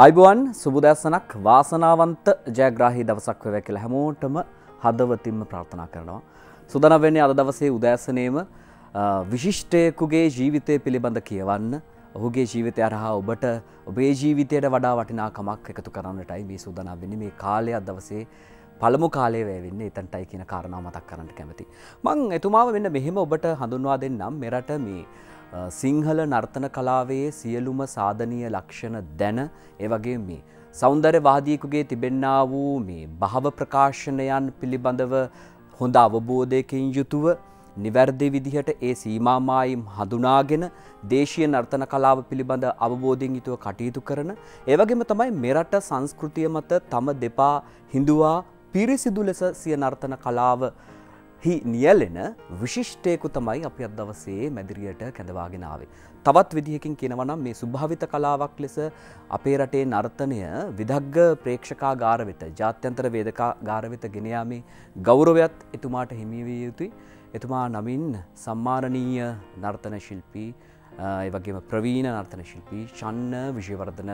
අයිබෝන් සුබදැසනක් වාසනාවන්ත ජයග්‍රාහී දවසක් වේවා කියලා හැමෝටම හදවතින්ම ප්‍රාර්ථනා කරනවා. සූදානම් වෙන්නේ අද දවසේ උදෑසනේම විශිෂ්ටයෙකුගේ ජීවිතය පිළිබඳ කියවන්න, ඔහුගේ ජීවිතය හරහා ඔබට ඔබේ ජීවිතයට වඩා වටිනාකමක් එකතු කරන්නටයි මේ සූදානම් වෙන්නේ. මේ කාලය අද දවසේ පළමු කාලය වේවෙන්නේ එතනටයි කියන කාරණාව මතක් කරගන්න කැමතියි. මම එතුමාව මෙන්න මෙහෙම ඔබට හඳුන්වා දෙන්නම්. මෙරට මේ සිංහල නර්තන කලාවේ සියලුම සාධනීය ලක්ෂණ දැන ඒ වගේ මේ සෞන්දර්යවාදියෙකුගේ තිබෙන්නා වූ මේ භව ප්‍රකාශනයන් පිළිබඳව හොඳ අවබෝධයකින් යුතුව නිවැරදි විදිහට ඒ සීමා මායිම් හඳුනාගෙන දේශීය නර්තන කලාව පිළිබඳ අවබෝධයෙන් යුතුව කටයුතු කරන ඒ වගේම තමයි මෙරට සංස්කෘතිය මත තම දෙපා හිඳුවා පිරිසිදු ලෙස සිය නර්තන කලාව හි නියැලෙන විශිෂ්ටයෙකු තමයි අපි අද දවසේ මැදිරියට කැඳවාගෙන ආවේ. තවත් විදිහකින් කියනවා නම් මේ සුභාවිත කලාවක් ලෙස අපේ රටේ නර්තනය විදග්ග ප්‍රේක්ෂකාගාර වෙත, ජාත්‍යන්තර වේදකාගාර වෙත ගෙන යාමේ ගෞරවයත් එතුමාට හිමි විය යුතුයි. එතුමා නමින් සම්මානීය නර්තන ශිල්පී, ඒ වගේම ප්‍රවීණ නර්තන ශිල්පී චන්න විජේවර්ධන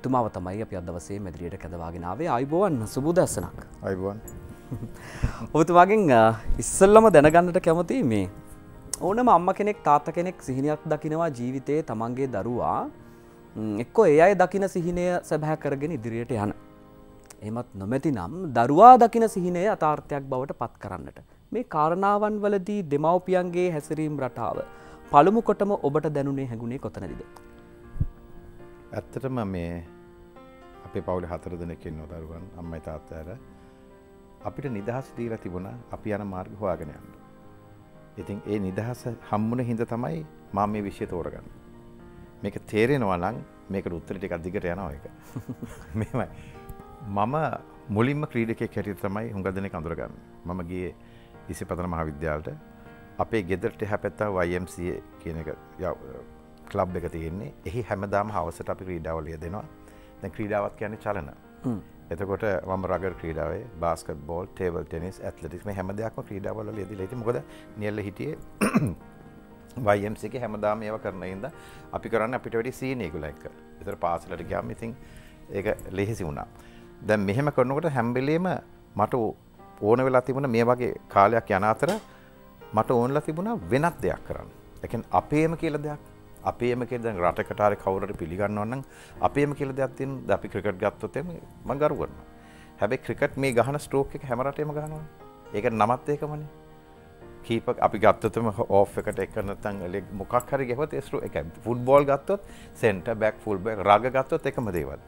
එතුමාව තමයි අපි අද දවසේ මැදිරියට කැඳවාගෙන ආවේ. අයිබෝන් සුබදැසනක්. අයිබෝන්. ඔබතුමාගෙන් ඉස්සෙල්ලම දැනගන්නට කැමති මේ ඕනම අම්ම කෙනෙක් තාත්ත කෙනෙක් සිහිනයක් දකිනවා ජීවිතයේ තමන්ගේ දරුවා එක්කෝ ඒ අය දකින සිහිනය සැබෑ කරගෙන ඉදිරියට යන. එහෙමත් නොමැති නම් දරුවා දකින සිහිනය යථාර්ථයක් බවට පත් කරන්නට. මේ කාරණාවන් වලදී දෙමව්පියන්ගේ හැසිරීම් රටාව පළමු කොටම ඔබට දැනුනේ හැඟුණේ කොතනදද? ඇත්තටම මේ අපේ පවුලේ 4 දෙනෙක් ඉන්නවා දරුවන් අම්මයි තාත්තයි. අපිට නිදහස් දීලා තිබුණා අපි යන මාර්ගය හොයාගෙන යන්න. ඉතින් ඒ නිදහස හම්බුන හින්දා තමයි මම මේ විශ්ය තෝරගන්නේ. මේක තේරෙනවා නම් මේකට උත්තර ටිකක් දිගට යනවා ඒක. මෙහෙමයි. මම මුලින්ම ක්‍රීඩකයෙක් හැටියට තමයි හුඟ දෙනෙක් අඳුරගන්නේ. මම ගියේ ඉසිපතන මහාවිද්‍යාලයට. අපේ ගෙදරට හැපැත්තා YMCA කියන එක ක්ලබ් එක තියෙන්නේ. එහි හැමදාම හවසට අපි ක්‍රීඩාවල් යෙදෙනවා. දැන් ක්‍රීඩාවක් කියන්නේ චලන. එතකොට මම රගර් ක්‍රීඩාවේ basketball, table tennis, athletics මේ හැම දෙයක්ම ක්‍රීඩාවල යෙදලා ඉතින් මොකද නියැල්ල හිටියේ YMCA එකේ හැමදාම ඒවා කරන හින්දා අපි කරන්නේ අපිට වැඩි සීනියර් ඒගොල්ලෝ එක්ක. ඒතර පාසලට ගියාම ඉතින් ඒක ලෙහෙසි වුණා. දැන් මෙහෙම කරනකොට හැම වෙලේම මට ඕන වෙලා තිබුණා මේ වගේ කාලයක් යන අතර මට ඕනලා තිබුණා වෙනත් දෙයක් කරන්න. ඒ කියන්නේ අපේම කියලා දෙයක් අපේම කියලා දැන් රටකට හරි කවුරු හරි පිළිගන්නවා නම් අපේම කියලා දෙයක් තියෙන. දැන් අපි ක්‍රිකට් ගත්තොත් එමේ මම ගරු කරනවා. හැබැයි ක්‍රිකට් මේ ගහන ස්ට්‍රෝක් එක හැම රටේම ගහනවානේ. ඒක නමත් ඒකමනේ. කීපර් අපි ගත්තොත්ම ඕෆ් එකට එක නැත්නම් ලෙග් මොකක් හරි ගෙවුවත් ඒ ස්ට්‍රෝක් එකයි. ෆුට්බෝල් ගත්තොත් සෙන්ටර් බෑක් ෆුල් බෑක් රග ගත්තොත් එකම දේවල්.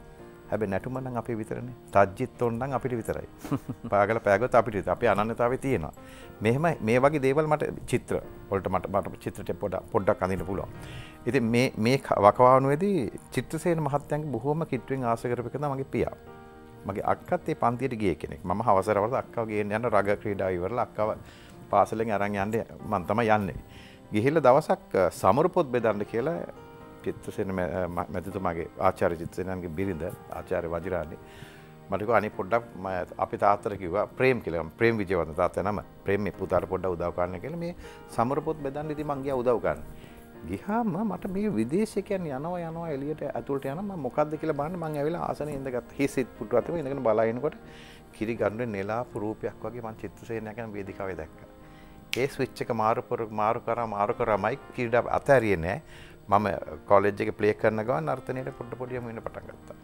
හැබැයි නැටුම නම් අපේ විතරනේ. තජ්ජිත් තොන් නම් අපිට විතරයි. පාගල පෑගුවත් අපිට අපේ අනන්‍යතාවය තියෙනවා. මෙහෙම මේ වගේ දේවල් මට චිත්‍ර වලට මට චිත්‍රට පොඩ්ඩක් අඳින්න පුළුවන්. ඉතින් මේ වකවානුවේදී චිත්‍රසේන මහත්තයන්ගේ බොහොම කිට්ටුවෙන් ආශ්‍රය කරපු කෙනා මගේ පියා. මගේ අක්කත් ඒ පන්තියට ගිය කෙනෙක්. මම හවසරවල අක්කව ගේන්න යන රග ක්‍රීඩාව ඉවරලා අක්කව පාසලෙන් අරන් යන්නේ මම තමයි යන්නේ. ගිහිල්ලා දවසක් සමරු පොත් බෙදන්න කියලා චිත්‍රසේන මැතිතුමාගේ ආචාර්ය චිත්‍රසේනන්ගේ බිරිඳ ආචාර්ය වජිරාණි මට කිව්වා අනේ පොඩ්ඩක් අපි තාත්තට කිව්වා ප්‍රේම් කියලා. ප්‍රේම් විජේවර්ධන තාත්තා නම. ප්‍රේම් මේ පුතාට පොඩ්ඩක් උදව් කරන්න කියලා මේ සමරු පොත් බෙදන්න ඉතින් මං ගියා උදව් කරන්න. ගිහාම මට මේ විදේශිකයන් යනවා එළියට ඇතුළට යනවා මම මොකද්ද කියලා බලන්න මම ඇවිල්ලා ආසනේ ඉඳගත්තා. හිසිත් පුටු අතේ ඉඳගෙන බලනකොට කිරි ගන්නුනේ නෙලාපු රූපයක් වගේ මම චිත්‍රසේනයක් යන වේදිකාවේ දැක්කා. ඒ ස්විච් එක මාරු කරාමයි කිරිඩ අතහැරියේ නෑ. මම කොලෙජ් එකේ ප්ලේ කරන ගමන් නර්තනයේ පොඩ පොඩියම ඉන්න පටන් ගත්තා.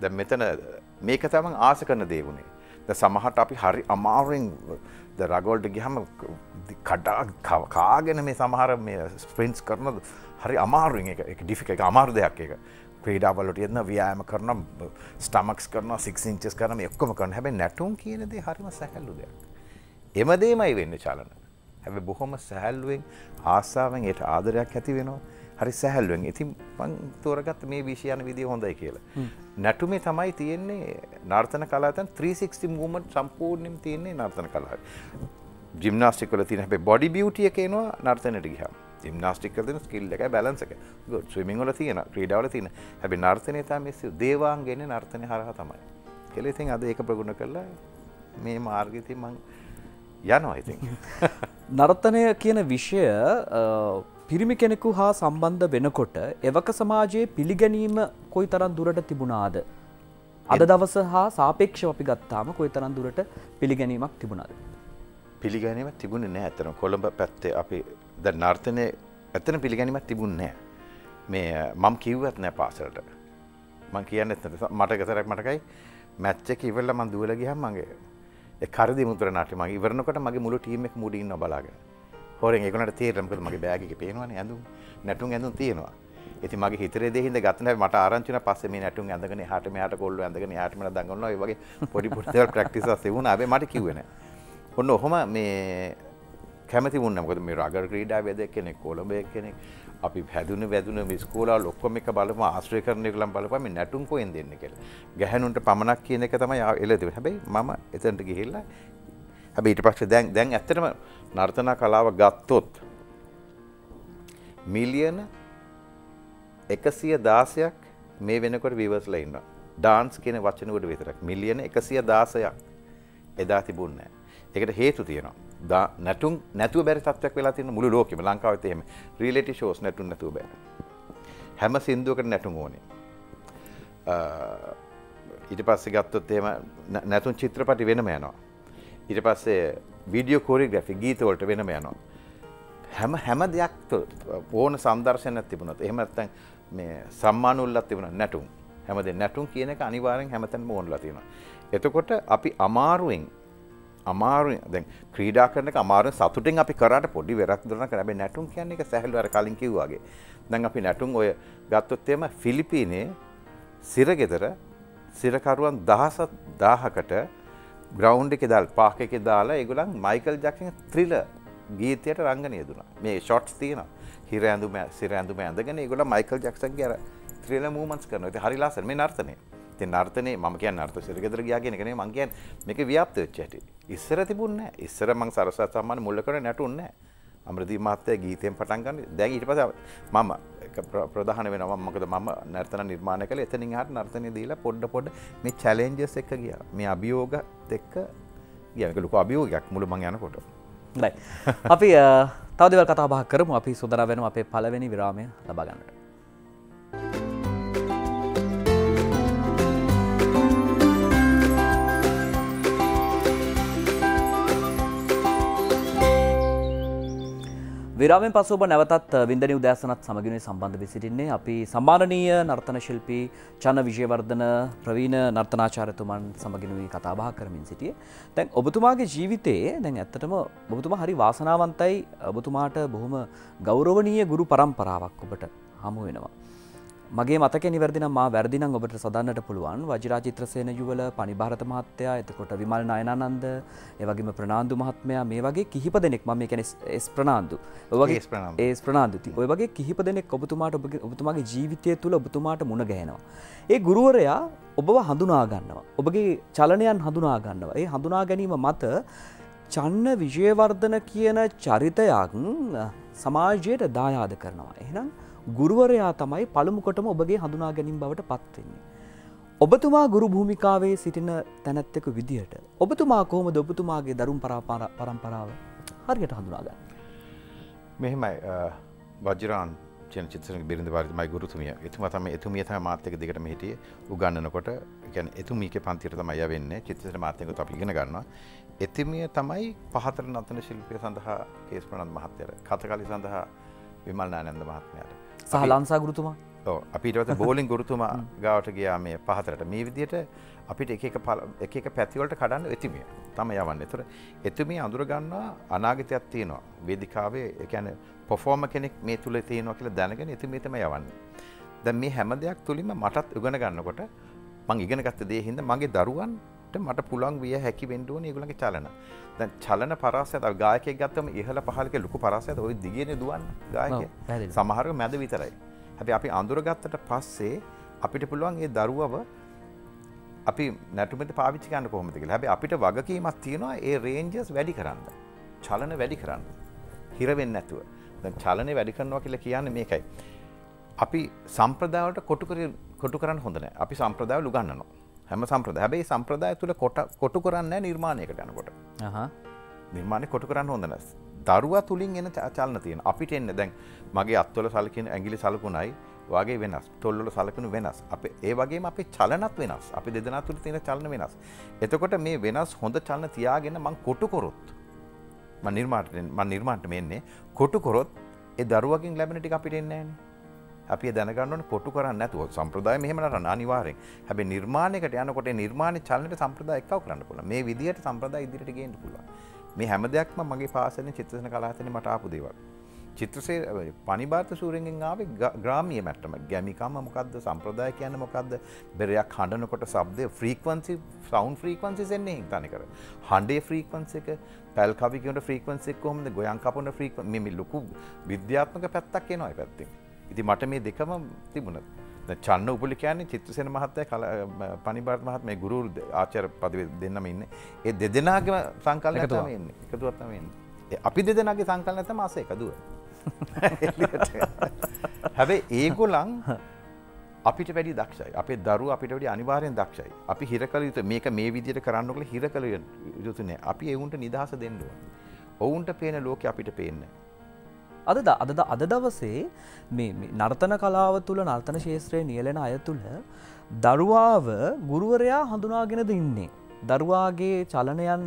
දැන් මෙතන මේක තමයි ආස කරන දේ වුණේ. දැන් සමහරට අපි හරි අමාරුවෙන් ද රගෝල්ට ගියාම කඩා කාගෙන මේ සමහර මේ ස්ප්‍රින්ට්ස් කරන හරි අමාරුවෙන් ඒක ඩිෆිකල් ඒක අමාරු දෙයක් ඒක. ක්‍රීඩාවලට යන ව්‍යායාම කරන ස්ටමක්ස් කරන 6 ඉන්චස් කරන මේ ඔක්කොම කරන හැබැයි නැටුම් කියන දේ හරිම සැහැල්ලු දෙයක්. එමෙදීමයි වෙන්නේ චලන. හැබැයි බොහොම සැහැල්ලුවෙන් ආසාවෙන් ඒට ආදරයක් ඇති වෙනවා. හරි සැහැල්ලුවෙන්. ඉතින් මම තෝරගත්ත මේ විෂය යන විදිය හොඳයි කියලා. නැටුමේ තමයි තියෙන්නේ නර්තන කලාවෙන් 360 මූවමන්ට් සම්පූර්ණයෙන් තියෙන්නේ නර්තන කලාවේ. ජිම්නාස්ටික් වල තියෙන හැබැයි බොඩි බියුටි එක එනවා නර්තනයට ගියාම. ජිම්නාස්ටික් වල තියෙන ස්කිල් එකයි බැලන්ස් එක. good swimming වල තියෙන, ක්‍රීඩා වල තියෙන. හැබැයි නර්තනයේ තමයි දේවාංගයනේ නර්තනය හරහා තමයි. කියලා ඉතින් අද ඒක ප්‍රගුණ කළා මේ මාර්ගෙදී මම යනවා ඉතින්. නර්තනය කියන විෂය පිරිමි කෙනෙකු හා සම්බන්ධ වෙනකොට එවක සමාජයේ පිළිගැනීම කොයි තරම් දුරට තිබුණාද අද දවස හා සාපේක්ෂව අපි ගත්තාම කොයි තරම් දුරට පිළිගැනීමක් තිබුණාද පිළිගැනීමක් තිබුණේ නැහැ අතන කොළඹ පැත්තේ අපි දැන් නර්තනයේ අතන පිළිගැනීමක් තිබුණේ නැහැ මේ මම කිව්වත් නැහැ පාසලට මම කියන්නේ නැත්නම් මට ගැතරක් මටකයි මැච් එක ඉවරලා මම දුවලා ගියාම මගේ ඒ කරදි මුතර නාට්‍ය මම ඉවරනකොට මගේ මුළු ටීම් එක මූඩින් ඉන්නවා බලාගෙන හොරෙන් ඒගොල්ලන්ට තේරෙන්න මොකද මගේ බෑග් එකේ පේනවනේ ඇඳුම් නැටුම් ඇඳුම් තියෙනවා ඉතින් මගේ හිතරේ දෙහිඳ ගත්ත නැහැ මට ආරංචි වුණා පස්සේ මේ නැටුම් ඇඳගෙන එහාට මෙහාට කොල්ලෝ ඇඳගෙන එහාට මෙහාට දඟවනවා ඒ වගේ පොඩි පොඩි දේවල් ප්‍රැක්ටිස් ආසේ වුණා හැබැයි මට කිව්වේ නැහැ. ඔන්න ඔහොම මේ කැමති වුණා මොකද මේ රගර් ක්‍රීඩාවේ දෙයක් කෙනෙක් කොළඹේ කෙනෙක් අපි හැදුනේ වැදුනේ මේ ස්කෝලාවල ඔක්කොම එක බලම ආශ්‍රය කරන එක ලම් බලපන් මේ නැටුම් කොහෙන් දෙන්නේ කියලා. ගැහණුන්ට පමනක් කියන එක තමයි එළ දෙන්නේ. හැබැයි මම එතනට ගිහිල්ලා හැබැයි ඊට පස්සේ දැන් ඇත්තටම නර්තන කලාව ගත්තොත් මිලියන 116ක් මේ වෙනකොට viewsලා ඉන්නවා. dance කියන වචන වල විතරක් මිලියන 116ක් එදා තිබුණේ නැහැ. ඒකට හේතු තියෙනවා. නැටුම් නැතුව බැරි තත්ත්වයක් වෙලා තියෙන මුළු ලෝකෙම ලංකාවෙත් එහෙම. reality shows නැටුම් නැතුව බෑ. හැම සින්දුවකට නැටුම් ඕනේ. ඊට පස්සේ ගත්තොත් එහෙම නැටුම් චිත්‍රපටි වෙනම යනවා. ඊට පස්සේ video choreography ගීත වලට වෙනම යනවා. හැම දෙයක් ඕන සම්දර්ශනයක් තිබුණොත් එහෙම නැත්නම් මේ සම්මානුල්ලක් තිබුණා නැටුම් හැමදේ නැටුම් කියන එක අනිවාර්යෙන් හැමතැනම ඕනලා තියෙනවා. එතකොට අපි අමාරුවෙන් දැන් ක්‍රීඩා කරන එක අමාරුවෙන් සතුටින් අපි කරාට පොඩි වෙරක් දරන කරා. හැබැයි නැටුම් කියන්නේ ඒක සැහැල්ලු අර කලින් කිව්වා වගේ. දැන් අපි නැටුම් ඔය ගත්තොත් එම ෆිලිපීනේ සිරගෙදර සිරකරුවන් 1000කට ග්‍රවුන්ඩ් එකේ දාලා පාක් එකේ දාලා ඒගොල්ලන් මයිකල් ජැක්සන් Thriller ගීතයට රංගනය දුනා. මේ ෂොට්ස් තියෙනවා. හිර ඇඳුම ඇඳගෙන ඒගොල්ලෝ මයිකල් ජැක්සන්ගේ අර Thriller මූවමන්ට්ස් කරනවා. ඉතින් හරි ලස්සන මේ නර්තනය. ඉතින් නර්තනේ මම කියන්නේ නර්ත සිරගෙදර ගියා කියන එක නෙමෙයි මම කියන්නේ මේක ව්‍යාප්ත වෙච්ච හැටි. ඉස්සර තිබුණේ නැහැ. ඉස්සර මම සරසත් සම්මාන මුල්ලකර නැටුන්නේ නැහැ. අමරදීප මහත්තයා ගීතයෙන් පටන් ගන්නේ. දැන් ඊට පස්සේ මම ප්‍රධාන වෙනවා. මොකද මම නර්තන නිර්මාණය කළේ එතනින් එහාට නර්තනේ දීලා පොඩ මේ චැලෙන්ජස් එක ගියා. මේ අභියෝගත් එක්ක ගියා. මේක ලොකු අභියෝගයක් මුළු මං යනකොට. Right. අපි තව දේවල් කතා බහ කරමු. අපි සොඳරා වෙනවා අපේ පළවෙනි විරාමය ලබා ගන්නට. විරාමයෙන් පසු ඔබ නැවතත් වින්දනීය උදෑසනත් සමගින් සම්බන්ධ වෙ සිටින්නේ අපි සම්මානීය නර්තන ශිල්පී චන්න විජේවර්ධන ප්‍රවීණ නර්තනාචාර්යතුමන් සමගින් කතා බහ කරමින් සිටියේ. දැන් ඔබතුමාගේ ජීවිතයේ දැන් ඇත්තටම ඔබතුමා හරි වාසනාවන්තයි. ඔබතුමාට බොහොම ගෞරවනීය ගුරු පරම්පරාවක් ඔබට හමු වෙනවා. මගේ මතකේ නිවැරදි නම් මා වැරදි නම් ඔබට සදන්නට පුළුවන් වජිරාචිත්‍රසේන යුවල පණිභාරත මහත්තයා එතකොට විමල් නයනානන්ද ඒ වගේම ප්‍රනාන්දු මහත්මයා මේ වගේ කිහිප දෙනෙක් මම කියන්නේ එස් ප්‍රනාන්දු ඔය වගේ එස් ප්‍රනාන්දු ඔය වගේ කිහිප දෙනෙක් ඔබතුමාට ඔබතුමාගේ ජීවිතය තුළ ඔබතුමාට මුණ ගැහෙනවා. ඒ ගුරුවරයා ඔබව හඳුනා ගන්නවා. ඔබගේ චලනයන් හඳුනා ගන්නවා. ඒ හඳුනා ගැනීම මත චන්න විජේවර්ධන කියන චරිතයක් සමාජයට දායාද කරනවා. එහෙනම් ගුරුවරයා තමයි පළමුකොටම ඔබගේ හඳුනා ගැනීම බවට පත් වෙන්නේ. ඔබතුමා ගුරු භූමිකාවේ සිටින තැනැත්තෙකු විදියට ඔබතුමා කොහොමද ඔබතුමාගේ දරුම් පරම්පරාව හරියට හඳුනාගන්නේ? මෙහෙමයි වජිරාන් චිත්‍රසේන බිරිඳපාරිත මයි ගුරුතුමිය. එතුමිය තමයි මාත් එක්ක දෙකටම හිටියේ උගන්වනකොට. ඒ කියන්නේ එතුමියගේ පන්තියට තමයි යවෙන්නේ. චිත්‍රසේන මාත් එක්ක අපි ඉගෙන ගන්නවා. එතුමිය තමයි පහතර නර්තන ශිල්පිය සඳහා කේස් ප්‍රනාන්දු මහත්තයාට කතකලි සඳහා විමල් නානන්ද මහත්මයාට සහ ලංසා ගුරුතුමා අපි ඊට පස්සේ බෝලින් ගුරුතුමා ගාවට ගියා මේ පහතරට. මේ විදිහට අපිට එක එක පැති වලට කඩන්න එතුමිය තමයි යවන්නේ. ඒතර එතුමිය අඳුර ගන්නවා අනාගතයක් තියෙනවා. වේදිකාවේ ඒ කියන්නේ performer කෙනෙක් මේ තුලේ තියෙනවා කියලා දැනගෙන එතුමිය තමයි යවන්නේ. දැන් මේ හැම දෙයක් තුලින්ම මටත් උගන ගන්නකොට මම ඉගෙන ගත්ත දේ හින්දා මගේ දරුවන්ට මට පුළුවන් විය හැකි වෙන්න ඕනේ ඒගොල්ලන්ගේ චලන. දැන් චලන පරාසයත් අපි ගායකයෙක් ගත්තම ඉහළ පහළක ලොකු පරාසයත් ওই දිගේනේ දුවන්නේ ගායකයා. සමහරව මැද විතරයි. හැබැයි අපි අඳුරගත්තට පස්සේ අපිට පුළුවන් ඒ දරුවව අපි නැටුමට පාවිච්චි කරන්න කොහොමද කියලා. හැබැයි අපිට වගකීමක් තියෙනවා ඒ රේන්ජස් වැඩි කරන්න. චලන වැඩි කරන්න. හිර වෙන්නේ නැතුව. දැන් චලනේ වැඩි කරනවා කියලා කියන්නේ මේකයි. අපි සම්ප්‍රදාය වලට කොටු කරන්න හොඳ නැහැ. අපි සම්ප්‍රදාය උගන්වනවා. හැම සම්ප්‍රදාය. හැබැයි සම්ප්‍රදාය තුල කොටු කරන්නේ නිර්මාණයකට යනකොට. නිර්මාණය කොටු කරන්න හොඳ නැහැ. දරුවා තුලින් එන චලන තියෙන. අපිට එන්නේ දැන් මගේ අත්වල සලකින ඇඟිලි සලකුණයි වාගේ වෙනස්. තොල් වල සලකුණු වෙනස්. අපේ ඒ වගේම අපේ චලනත් වෙනස්. අපි දෙදෙනා තුල තියෙන චලන වෙනස්. එතකොට මේ වෙනස් හොඳ චලන තියාගෙන මං කොටු කරොත් මං නිර්මාණයට මෙන්නේ කොටු කරොත් ඒ දරුවගෙන් ලැබෙන ටික අපිට එන්නේ නැහැ. අපි දැනගන්න ඕනේ කොටු කරන්නේ නැතුව සම්ප්‍රදාය මෙහෙම නරන අනිවාර්යෙන්. හැබැයි නිර්මාණයකට යනකොට ඒ නිර්මාණයේ චලනයේ සම්ප්‍රදාය එක්කව කරන්න පුළුවන්. මේ විදියට සම්ප්‍රදාය ඉදිරියට ගේන්න පුළුවන්. මේ හැම දෙයක්ම මගේ පාසලේ චිත්‍රසේන කලාවතනේ මට ආපු දේවල්. චිත්‍රසේ පණිබාර්ත සූරින්ගෙන් ආවේ ග්‍රාමීය මට්ටම. ගැමිකම මොකද්ද සම්ප්‍රදාය කියන්නේ මොකද්ද? බෙරයක් හඬනකොට ශබ්දේ ෆ්‍රීකවෙන්සි සවුන්ඩ් ෆ්‍රීකවෙන්සිස් එන්නේ ඉතන කර. හඬේ ෆ්‍රීකවෙන්සි එක, පැල් කවි කියන ෆ්‍රීකවෙන්සි එක කොහොමද? ගෝයන් කපන ෆ්‍රීකවෙන්සි මේ ලොකු විද්‍යාත්මක පැත්තක් එනවා ඒ පැත්තෙන්. ඉතින් මට මේ දෙකම තිබුණා. දැන් චන්න උපුල කියන්නේ චිත්‍රසේන මහත්තයා පණිබාර්ත මහත්මයා මේ ගුරු ආචාර්ය පදවිය දෙන්නම ඉන්නේ. ඒ දෙදෙනාගේම සංකල්පය තමයි එන්නේ. එකතුවක් තමයි එන්නේ. අපි දෙදෙනාගේ සංකල්පය තමයි අස එකදුව. හැබැයි ඒගොල්ලන් අපිට වැඩි දක්ෂයි. අපේ දරුවෝ අපිට වැඩි අනිවාර්යෙන් දක්ෂයි. අපි හිරකල යුතු මේක මේ විදිහට කරන්න ඕකල හිරකල යුතු නෑ. අපි ඒ උන්ට නිදහස දෙන්න ඕන. ඔවුන්ට පේන ලෝකේ අපිට පේන්නේ නෑ. අද දවසේ නර්තන කලාව තුළ නර්තන ශේත්‍රයේ නියැලෙන අය තුළ දරුවාව ගුරුවරයා හඳුනාගෙනද ඉන්නේ. දරුවාගේ චලනයන්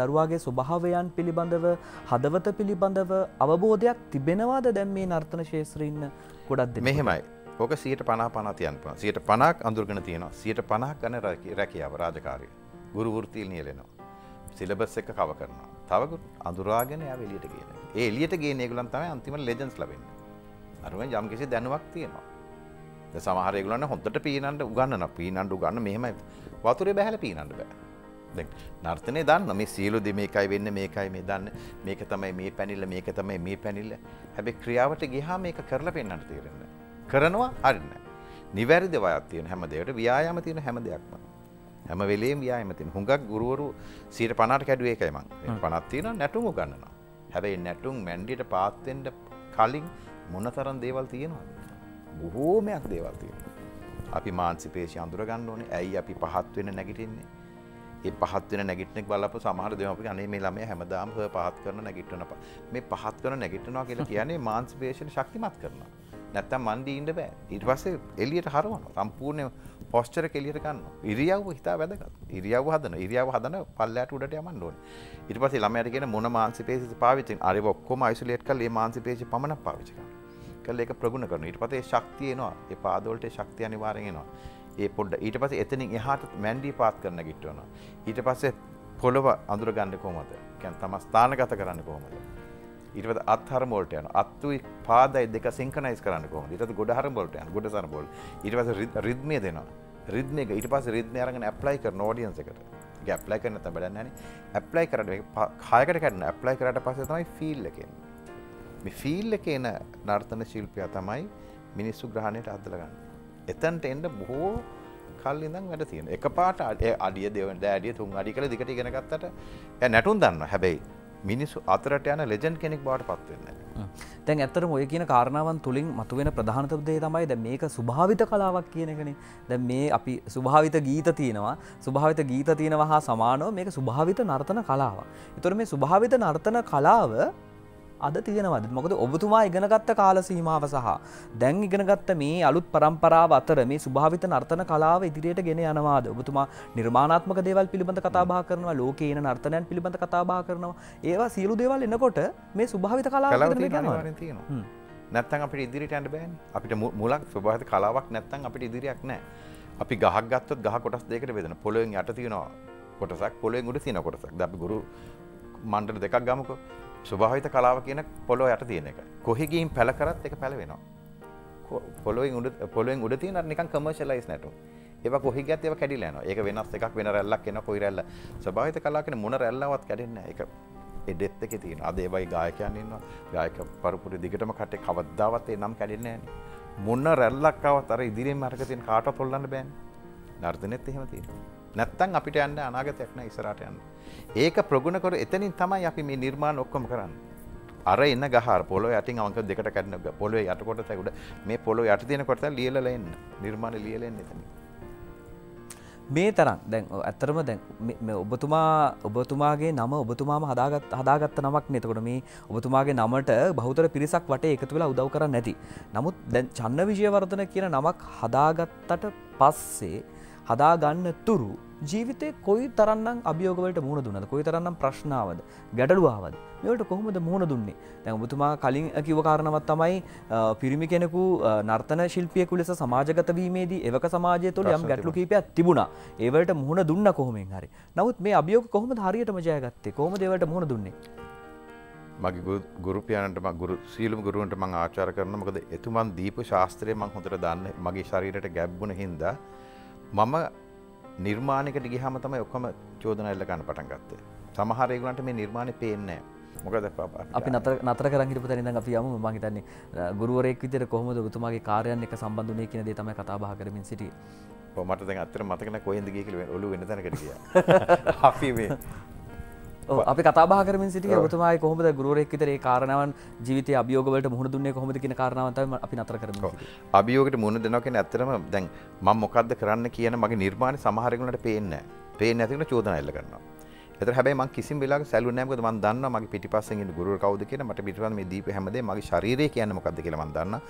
දරුවාගේ ස්වභාවයන් පිළිබඳව හදවත පිළිබඳව අවබෝධයක් තිබෙනවාද දැන් මේ නර්තන ශේත්‍රයේ ඉන්න ගොඩක් දෙනෙක්? මෙහෙමයි. ඕක 50% තියන්න පුළුවන්. 50% අඳුරගෙන තියෙනවා. 50% ගන්න රැකියාව රාජකාරිය. ගුරු වෘත්තිය නියැලෙනවා. සිලබස් එක කව කරනවා. තව අඳුරාගෙන යාව එළියට ගේනවා. ඒ එළියට ගේන ඒගොල්ලන් තමයි අන්තිම ලෙජන්ඩ්ස් ලැබෙන්නේ. අරුම යම් කිසි දැනුමක් තියෙනවා. දැන් සමහර ඒගොල්ලන් හොද්දට පීනන්න උගන්නන මෙහෙමයි වතුරේ බහැලා පීනන්න බෑ. දැන් නර්තනේ දන්න මේ සීලු දෙ මේකයි වෙන්නේ මේකයි මේ දන්න මේක තමයි මේ පැනිල්ල මේක තමයි මේ පැනිල්ල. හැබැයි ක්‍රියාවට ගියාම මේක කරලා පෙන්නන්න තීරණය. කරනවා හරිනේ. නිවැරදි වයක් තියෙන හැම දෙයකට ව්‍යායාම තියෙන හැම දෙයක්ම. හැම වෙලේම ව්‍යායාම තියෙන. හුඟක් ගුරුවරු 50% කැඩුවේ ඒකයි මං. 50ක් තියෙනවා නැටුම උගන්නනවා. හැබැයි නැටුම් මැන්ඩියට පාත්වෙන්න කලින් මොනතරම් දේවල් තියෙනවද? බොහෝමයක් දේවල් තියෙනවා. අපි මාංශපේශි අඳුර ගන්න ඕනේ. ඇයි අපි පහත් වෙන නැගිටින්නේ? ඒ පහත් වෙන නැගිටින්නෙක් බලපුව සමහර දේවල් අපි අනේ මේ ළමයා හැමදාම පහත් කරන නැගිටිනවා. මේ පහත් කරන නැගිටිනවා කියලා කියන්නේ මාංශපේශින ශක්තිමත් කරනවා. නැත්තම් මන්දී ඉන්න බෑ. ඊට පස්සේ එළියට හරවනවා. සම්පූර්ණ පොස්චර් එක එළියට ගන්නවා. ඉරියව්ව හිතා වැදගත්. ඉරියව්ව හදන පල්ලයට උඩට යවන්න ඕනේ. ඊට පස්සේ ළමයාට කියන මොන මාංශපේශිද පාවිච්චි කරන්නේ? අරව ඔක්කොම අයිසොලේට් කරලා මේ මාංශපේශි පමණක් පාවිච්චි කරනවා. කරලා ඒක ප්‍රගුණ කරනවා. ඊට පස්සේ ඒ ශක්තිය එනවා. ඒ පාදවලට ඒ ශක්තිය අනිවාර්යෙන් එනවා. ඒ පොඩ්ඩ ඊට පස්සේ එතනින් එහාට මැන්ඩි පාත් කරන ගිටවනවා. ඊට පස්සේ පොළව අඳුර ගන්න කොහොමද? කියන්නේ තම ස්ථානගත කරන්න කොහොමද? ඊට පස්සේ අත්හරම වලට යනවා. අත්තුයි පාදයි දෙක සින්ක්‍රොනයිස් කරන්න කොහොමද? ඊට පස්සේ ගොඩහරම වලට යනවා. ගොඩසරම වල. ඊට පස්සේ රිද්මය දෙනවා. රිද්මයක ඊට පස්සේ රිද්මය අරගෙන ඇප්ලයි කරන ඔඩියන්ස් එකට. ඒක ඇප්ලයි කරන්න තමයි බලන්න යන්නේ. ඇප්ලයි කරලා මේක කායකට කරන්න. ඇප්ලයි කරාට පස්සේ තමයි ෆීල් එක එන්නේ. මේ ෆීල් එකේ එන නර්තන ශිල්පියා තමයි මිනිස්සු ග්‍රහණයට අදලා ගන්න. එතනට එන්න බොහෝ කල් ඉඳන් වැඩ තියෙනවා. එකපාරට අඩිය දෙවෙනි දෑඩිය තුන් අඩිය කියලා දිගට ඉගෙන ගත්තට එයා නැටුම් දන්නවා. හැබැයි මිනිස්සු අතරට යන ලෙජන්ඩ් කෙනෙක් බවට පත් වෙන්නේ නැහැ. දැන් ඇත්තටම ඔය කියන කාරණාවන් තුලින් මතුවෙන ප්‍රධානතම දේ තමයි දැන් මේක ස්වභාවිත කලාවක් කියන එකනේ. දැන් මේ අපි ස්වභාවිත ගීත තියෙනවා. ස්වභාවිත ගීත තියෙනවා හා සමානව මේක ස්වභාවිත නර්තන කලාවක්. ඒතර මේ ස්වභාවිත නර්තන කලාව අද තියෙනවද? මොකද ඔබතුමා ඉගෙනගත්ත කාල සීමාව සහ දැන් ඉගෙනගත්ත මේ අලුත් පරම්පරාව අතර මේ ස්වභාවිත නර්තන කලාව ඉදිරියට ගෙන යනවාද? ඔබතුමා නිර්මාණාත්මක දේවල් පිළිබඳ කතා බහ කරනවා, ලෝකයේ එන නර්තනයන් පිළිබඳ කතා බහ කරනවා. ඒවා සියලු දේවල් එනකොට මේ ස්වභාවිත කලාව ඉදිරියට යනවා. නැත්තම් අපිට ඉදිරියට යන්න බෑනේ. අපිට මුලක් ස්වභාවිත කලාවක් නැත්තම් අපිට ඉදිරියක් නැහැ. අපි ගහක් ගත්තොත් ගහ කොටස් දෙකකට බෙදෙනවා. පොළොවෙන් යට තියෙනවා කොටසක්, පොළොවෙන් උඩ තියෙනවා කොටසක්. දැන් අපි ගුරු මණ්ඩල දෙකක් ගමුකෝ. ස්වභාවිත කලාව කියන පොළොව යට තියෙන එක. කොහි ගිහින් පැල කරත් ඒක පැල වෙනවා. පොළොවෙන් උඩ තියෙන අර නිකන් කමර්ෂියලයිස් නැටුම්. ඒවා කොහි ගියත් ඒවා කැඩිලා යනවා. ඒක වෙනස් එකක් වෙන රැල්ලක් එනවා කොයි රැල්ල. ස්වභාවිත කලාව කියන මොන රැල්ලාවක් කැඩෙන්නේ නැහැ. ඒක ඒ ඩෙප්ත් එකේ තියෙනවා. අද ඒ වගේ ගායකයන් ඉන්නවා. ගායක පරපුර දිගටම කටේ කවදාවත් ඒ නම් කැඩෙන්නේ නැහැ. මොන රැල්ලක් ආවත් අර ඉදිරියෙන්ම අරක තියෙන කාටවත් හොල්ලන්න බෑනේ. නර්තනෙත් එහෙම තියෙනවා. නැත්තම් අපිට යන්න අනාගතයක් නැහැ ඉස්සරහට යන්න. ඒක ප්‍රගුණ කර එතනින් තමයි අපි මේ නිර්මාණ ඔක්කොම කරන්නේ. අර එන ගහ අර පොළොවේ යටින් අංක දෙකට කැඩෙන පොළොවේ යට කොටස උඩ මේ පොළොවේ යට තියෙන කොටස ලියලලා එන්න. නිර්මාණය ලියලෙන්න එතන. මේ තරම් දැන් ඇත්තටම දැන් මේ ඔබතුමාගේ නම ඔබතුමාම හදාගත්ත නමක් නේ. එතකොට මේ ඔබතුමාගේ නමට බහුතර පිරිසක් වටේ එකතු වෙලා උදව් කරන්නේ නැති. නමුත් දැන් චන්න විජේවර්ධන කියන නමක් හදාගත්තට පස්සේ හදාගන්න තුරු ජීවිතේ කොයි තරම්නම් අභියෝග වලට මුහුණ දුන්නද? කොයි තරම්නම් ප්‍රශ්න ආවද? ගැටලු ආවද? මේවට කොහොමද මුහුණ දුන්නේ? දැන් ඔබතුමා කලින් කිව්ව කාරණාවක් තමයි පිරිමි කෙනෙකු නර්තන ශිල්පියෙකු ලෙස සමාජගත වීමේදී එවක සමාජය තුළ යම් ගැටලු කීපයක් තිබුණා. ඒ වලට මුහුණ දුන්න කොහොමෙන් හරි. නමුත් මේ අභියෝග කොහොමද හරියටම ජයගත්තේ? කොහොමද ඒවට මුහුණ දුන්නේ? මගේ ගුරු පියාණන්ට මම ගුරු සීලම ගුරුන්ට මම ආචාර කරනවා. මොකද එතුමන් දීපු ශාස්ත්‍රය මම හොඳට දන්නේ. මගේ ශරීරයට ගැබ්බුණ හින්දා මම නිර්මාණයකට ගියාම තමයි ඔක්කොම චෝදනා එල්ල ගන්න පටන් ගත්තේ. සමහර ඒගොල්ලන්ට මේ නිර්මාණේ පේන්නේ නැහැ. මොකද අපි නතර කරන් හිටපු තැන ඉඳන් අපි යමු. මම හිතන්නේ ගුරුවරයෙක් විදියට කොහොමද ඔබතුමාගේ කාර්යයන් එක්ක සම්බන්ධ වුනේ කියන දේ තමයි කතා බහ කරමින් සිටියේ. ඔව් මට දැන් අත්‍තර මතක නැහැ කොහෙන්ද ගියේ කියලා. ඔළුව වෙන තැනකට ගියා. අපි මේ ඔව් අපි කතා බහ කරමින් සිටියේ ඔබතුමායි කොහොමද ගුරුවරයෙක් විදියට මේ කාරණාවන් ජීවිතයේ අභියෝග වලට මුහුණ දුන්නේ කොහොමද කියන කාරණාවන් තමයි අපි නතර කරමින් සිටියේ. අභියෝගයට මුහුණ දෙනවා කියන්නේ ඇත්තටම දැන් මම මොකද්ද කරන්න කියන මගේ නිර්මාණ සමහර ගුණට පේන්නේ නැහැ. පේන්නේ නැති කෙනා චෝදනා එල්ල කරනවා. ඒතර හැබැයි මම කිසිම වෙලාවක සැලුන්නේ නැහැ. මොකද මම දන්නවා මගේ පිටිපස්සෙන් ඉන්න ගුරුවරු කවුද කියලා. මට පිටිපස්සෙන් මේ දීප හැමදේම මගේ ශරීරය කියන්නේ මොකද්ද කියලා මම දන්නා.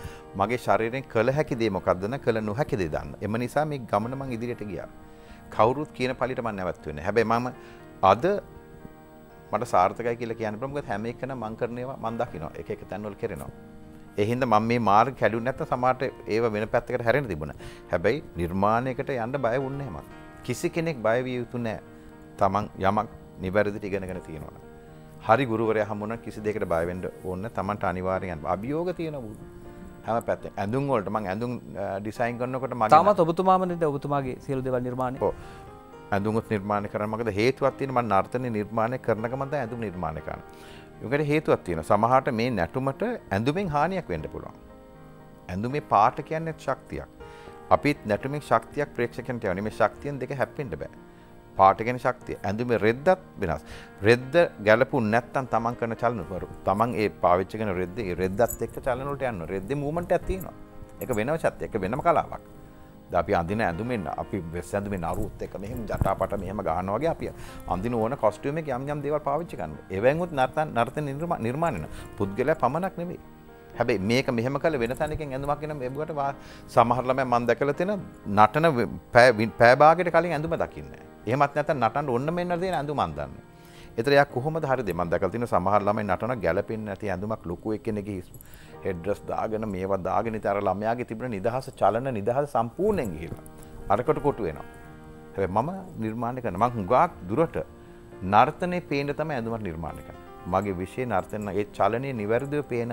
මගේ ශරීරයෙන් කළ හැකි දේ මොකද්ද නැ කළ නොහැකි දේ දන්නා. එම නිසා මේ ගමන මම ඉදිරියට ගියා. කවුරුත් කියන පළියට මම නැවතුනේ නැහැ. හැබැයි මම අද මට සාර්ථකයි කියලා කියන්න බෑ. මොකද හැම එකනම මං කරනවා මං දකිනවා. එක එක තැන්වල කරනවා. ඒ හින්දා මම මේ මාර්ග කැඩුනේ නැත්නම් සමහරට ඒව වෙන පැත්තකට හැරෙන්න තිබුණා. හැබැයි නිර්මාණයකට යන්න බය වුණේ නැහැ මම. කිසි කෙනෙක් බය විය යුතු නැහැ. තමන් යමක් නිවැරදිට ඉගෙනගෙන තියෙනවා. හරි ගුරුවරයා හම්බුණා කිසි දෙයකට බය වෙන්න ඕනේ නැහැ. තමන්ට අනිවාර්යෙන් අභියෝග තියෙනවා. හැම පැත්තෙන් ඇඳුම් වලට මං ඇඳුම් ඩිසයින් කරනකොට මගේ තාමත් ඔබතුමාම නේද ඔබතුමාගේ සියලු දේවල් නිර්මාණය. ඔව්. ඇඳුමුත් නිර්මාණය කරන මොකද හේතුවක් තියෙන මම නර්තන නිර්මාණය කරනකම තමයි ඇඳුම් නිර්මාණය කරන්නේ. ඒකට හේතුවක් තියෙනවා. සමහරට මේ නැටුමට ඇඳුමින් හානියක් වෙන්න පුළුවන්. ඇඳුමේ පාට කියන්නේ ශක්තියක්. අපිත් නැටුමේ ශක්තියක් ප්‍රේක්ෂකයන්ට යවන්නේ. මේ ශක්තියෙන් දෙක හැප්පෙන්න බෑ. පාට කියන ශක්තිය ඇඳුමේ රෙද්දත් වෙනස්. රෙද්ද ගැලපුණ නැත්නම් තමන් කරන චලනවල තමන් ඒ පාවිච්චි කරන රෙද්ද ඒ රෙද්දත් එක්ක චලන වලට යනවා. රෙද්දේ මූවමන්ට් එකක් තියෙනවා. ඒක වෙනම ශක්තියක්. ඒක වෙනම කලාවක්. අපි අඳින ඇඳුමෙන් අපි වෙස් ඇඳුමෙන් අරුත් එක මෙහෙම ජටාපට මෙහෙම ගන්නවා වගේ අපි අඳින ඕන කොස්ටියුම් එක යම් යම් දේවල් පාවිච්චි කරනවා. ඒවෙන් උත් නර්තන නිර්මාණයන පුද්ගලයා පමණක් නෙමෙයි. හැබැයි මේක මෙහෙම කළ වෙන තැනකින් ඇඳුමක් වෙන මේකට සමහර ළමයි මම දැකලා තියෙන නටන පෑ භාගයට කලින් ඇඳුම දකින්නේ. එහෙමත් නැත්නම් නටන්න ඕන මෙන්න දෙන ඇඳුම අඳන්නේ. ඒතර යා කොහොමද හරිද මම දැකලා තියෙන සමහර ළමයි නටන ගැලපෙන්නේ නැති ඇඳුමක් ලොකු එක්කෙනෙක්ගේ හෙඩ්ඩ්‍රස් දාගෙන මේවා දාගෙන ඉතර ළමයාගේ තිබුණ නිදහස චලන නිදහස සම්පූර්ණයෙන් ගිහිලා අරකට කොටු වෙනවා. හැබැයි මම නිර්මාණය කරන මම හුඟක් දුරට නර්තනයේ පේන තමයි ඇඳුමක් නිර්මාණය කරන්නේ. මගේ විශේෂ නර්තන ඒ චලනයේ නිවැරදිව පේන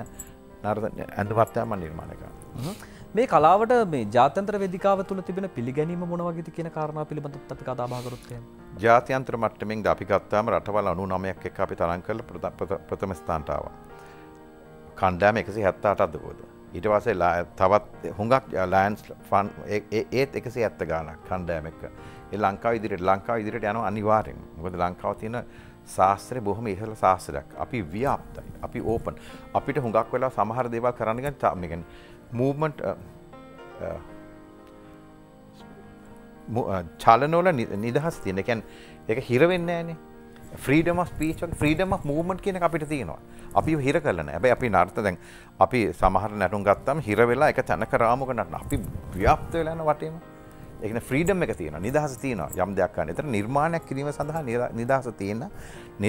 නර්තන ඇඳුමක් තමයි මම නිර්මාණය කරන්නේ. මේ කලාවට මේ ජාත්‍යන්තර වේදිකාව තුල තිබෙන පිළිගැනීම මොන වගේද කියන කාරණා පිළිබඳව අපි කතා බහ කරොත් එහෙම. ජාත්‍යන්තර මට්ටමින් අපි ගත්තාම රටවල් 99ක් එක්ක අපි තරඟ කළා ප්‍රථම ස්ථානට ආවා. කණ්ඩෑම 178ක්ද පොද. ඊට පස්සේ තවත් හුඟක් ලයන්ස් ෆන් ඒත් 170 ගානක් කණ්ඩෑම එක. ඒ ලංකාව ඉදිරියට යනවා අනිවාර්යෙන්ම. මොකද ලංකාව තියෙන ශාස්ත්‍රය බොහොම ඉහළ ශාස්ත්‍රයක්. අපි ව්‍යාප්තයි. අපි ඕපන්. අපිට හුඟක් වෙලා සමහර දේවල් කරන්න ගන්න මේ කියන්නේ මූවමන්ට් චලන වල නිදහස් තියෙන. ඒ කියන්නේ ඒක හිර වෙන්නේ නැහැනේ. ෆ්‍රීඩම් ඔෆ් ස්පීච් වගේ ෆ්‍රීඩම් ඔෆ් මූවමන්ට් කියන එක අපිට තියෙනවා. අපි හිර කළා නෑ. හැබැයි අපි නර්ත දැන් අපි සමහර නැටුම් ගත්තාම හිර වෙලා එක තැනක රාමුවක නටන. අපි ව්‍යාප්ත වෙලා යන වටේම. ඒ කියන්නේ ෆ්‍රීඩම් එක තියෙනවා. නිදහස තියෙනවා. යම් දෙයක් ගන්න. ඒතර නිර්මාණයක් කිරීම සඳහා නිදහස තියෙන.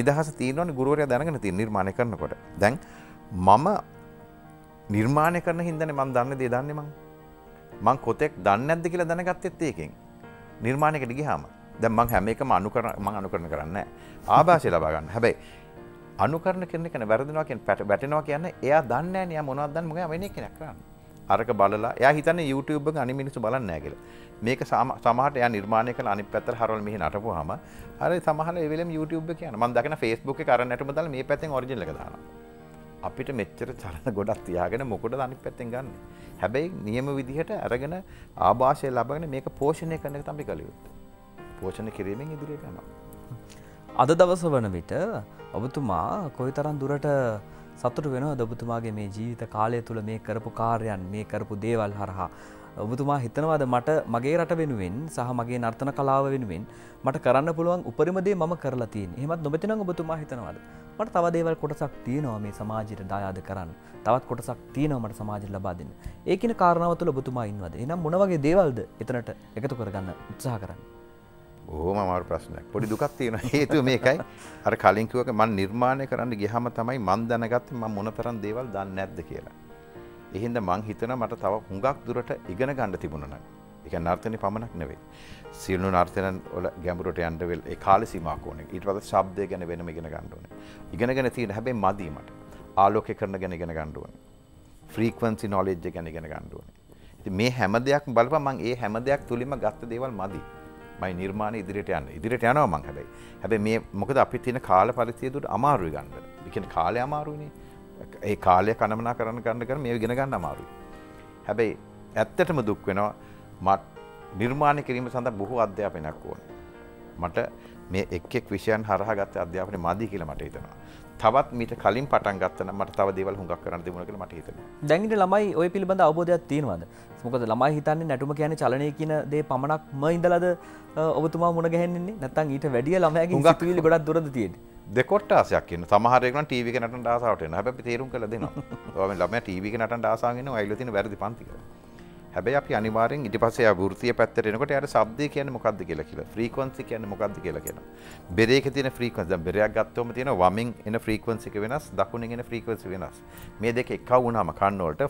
නිදහස තියෙනවනේ ගුරුවරයා දැනගෙන තියෙන නිර්මාණය කරනකොට. දැන් මම නිර්මාණය කරන හින්දානේ මම දන්නේ දේ දන්නේ මං. මං කොතෙක් දන්නේ නැද්ද කියලා දැනගත්තෙත් ඒකෙන්. නිර්මාණයකට ගියාම දැන් මං හැම එකම අනුකරණය කරන්නේ නැහැ. ආభాෂය ලබා ගන්න. හැබැයි අනුකරණය කරන එක නේ වැරදිනවා කියන්නේ වැටෙනවා කියන්නේ එයා දන්නේ නැහැ නේ යා මොනවද දන්නේ මොකද වෙන එකක් කරන්නේ. අරක බලලා එයා හිතන්නේ YouTube එක අනිත් මිනිස්සු බලන්නේ නැහැ කියලා. මේක සමහරට එයා නිර්මාණය කරලා අනිත් පැත්තට හරවලා මෙහි නටපුවාම හරි සමහර වෙලෙම YouTube එක යනවා. මම දකින Facebook එකේ කරන්න නටුම දාලා මේ පැත්තෙන් ඔරිජිනල් එක දානවා. අපිට මෙච්චර චලන ගොඩක් තියාගෙන මොකටද අනිත් පැත්තෙන් ගන්නෙ. හැබැයි නියම විදිහට අරගෙන ආభాෂය ලබාගෙන මේක පෝෂණය කරන එක තමයි කළ යුත්තේ. පෝෂණය කිරීමෙන් ඉදිරියට යනවා. අද දවස වන විට ඔබතුමා කොයිතරම් දුරට සතුටු වෙනවද ඔබතුමාගේ මේ ජීවිත කාලය තුල මේ කරපු කාර්යයන් මේ කරපු දේවල් හරහා ඔබතුමා හිතනවාද මට මගේ රට වෙනුවෙන් සහ මගේ නර්තන කලාව වෙනුවෙන් මට කරන්න පුළුවන් උපරිම දේ මම කරලා තියෙන්නේ. එහෙමත් නොබෙතනම් ඔබතුමා හිතනවාද මට තව දේවල් කොටසක් තියෙනවා මේ සමාජයට දායාද කරන්න. තවත් කොටසක් තියෙනවා මට සමාජයට ලබා දෙන්න. ඒ කියන කාරණාව තුළ ඔබතුමා ඉන්නවද? එහෙනම් මොන වගේ දේවල්ද එතනට එකතු කරගන්න උත්සාහ කරන්නේ? ඕම අමාරු ප්‍රශ්නයක්. පොඩි දුකක් තියෙනවා. හේතුව මේකයි. අර කලින් කිව්වක මම නිර්මාණය කරන්න ගියාම තමයි මම දැනගත්තේ මම මොනතරම් දේවල් දන්නේ නැද්ද කියලා. එහෙනම් මං හිතනවා මට තව හුඟක් දුරට ඉගෙන ගන්න තිබුණා නම්. ඒ කියන්නේ නර්තනේ පමණක් නෙවෙයි. සියලු නර්තන වල ගැඹුරට යන්න වෙල ඒ කාලේ සීමාවක් ඕනේ. ඊට පස්සේ ශබ්දය ගැන වෙනම ඉගෙන ගන්න ඕනේ. ඉගෙනගෙන තියෙන හැබැයි මදි මට. ආලෝකය කරන ගැන ඉගෙන ගන්න ඕනේ. ෆ්‍රීකවෙන්සි නොලෙජ් එක ගැන ඉගෙන ගන්න ඕනේ. ඉතින් මේ හැම දෙයක්ම බලපන් මං ඒ හැම දෙයක් තුලින්ම ගත්ත දේවල් මදි. මයි නිර්මාණ ඉදිරියට යන්න. ඉදිරියට යනවා මං හැබැයි. හැබැයි මේ මොකද අපි තියෙන කාල පරිච්ඡේදය දුර අමාරුයි ගන්න. ඒ කියන්නේ කාලය අමාරුයිනේ. ඒ කාලය කනමනා කරන්න ගන්න මේව ඉගෙන ගන්න අමාරුයි. හැබැයි ඇත්තටම දුක් වෙනවා මට නිර්මාණ කිරීම සඳහා බොහෝ අධ්‍යාපනයක් ඕන. මට මේ එක් විෂයන් හරහා ගත අධ්‍යාපනය මදි කියලා මට හිතෙනවා. තවත් මීට කලින් පටන් ගත්තා නම් මට තව දේවල් හුඟක් කරන්න තිබුණා කියලා මට හිතෙනවා. දැන් ඉතින් ළමයි ඔය පිළිබඳ අවබෝධයක් තියෙනවද? මොකද ළමයි හිතන්නේ නැටුම කියන්නේ චලනය කියන දේ පමණක්ම ඉඳලාද ඔබතුමා මුණ ගැහෙන්නේ? නැත්නම් ඊට වැඩිය ළමයාගේ සිතුවිලි ගොඩක් දුරද තියෙන්නේ? දෙකොට්ටාසයක් ඉන්න. සමහර එකනම් ටීවී එකේ නටන ආසාවට එනවා. හැබැයි අපි තීරුම් කළා දෙනවා. ඔය මේ ළමයා ටීවී එකේ නටන ආසාවෙන් ඉන්නවා. අයිල තියෙන වැරදි පන්ති කියලා. හැබැයි අපි අනිවාර්යෙන් ඊට පස්සේ ආ වෘත්තීය පැත්තට එනකොට යාර ශබ්දය කියන්නේ මොකද්ද කියලා කියලා ෆ්‍රීකවෙන්සි කියන්නේ මොකද්ද කියලා කියනවා. බෙරේක තියෙන ෆ්‍රීකවෙන්සි දැන් බෙරයක් ගත්තොම තියෙන වමින් එන ෆ්‍රීකවෙන්සි එක වෙනස්, දකුණෙන් එන ෆ්‍රීකවෙන්සි වෙනස්. මේ දෙක එකව වුණාම කන්න වලට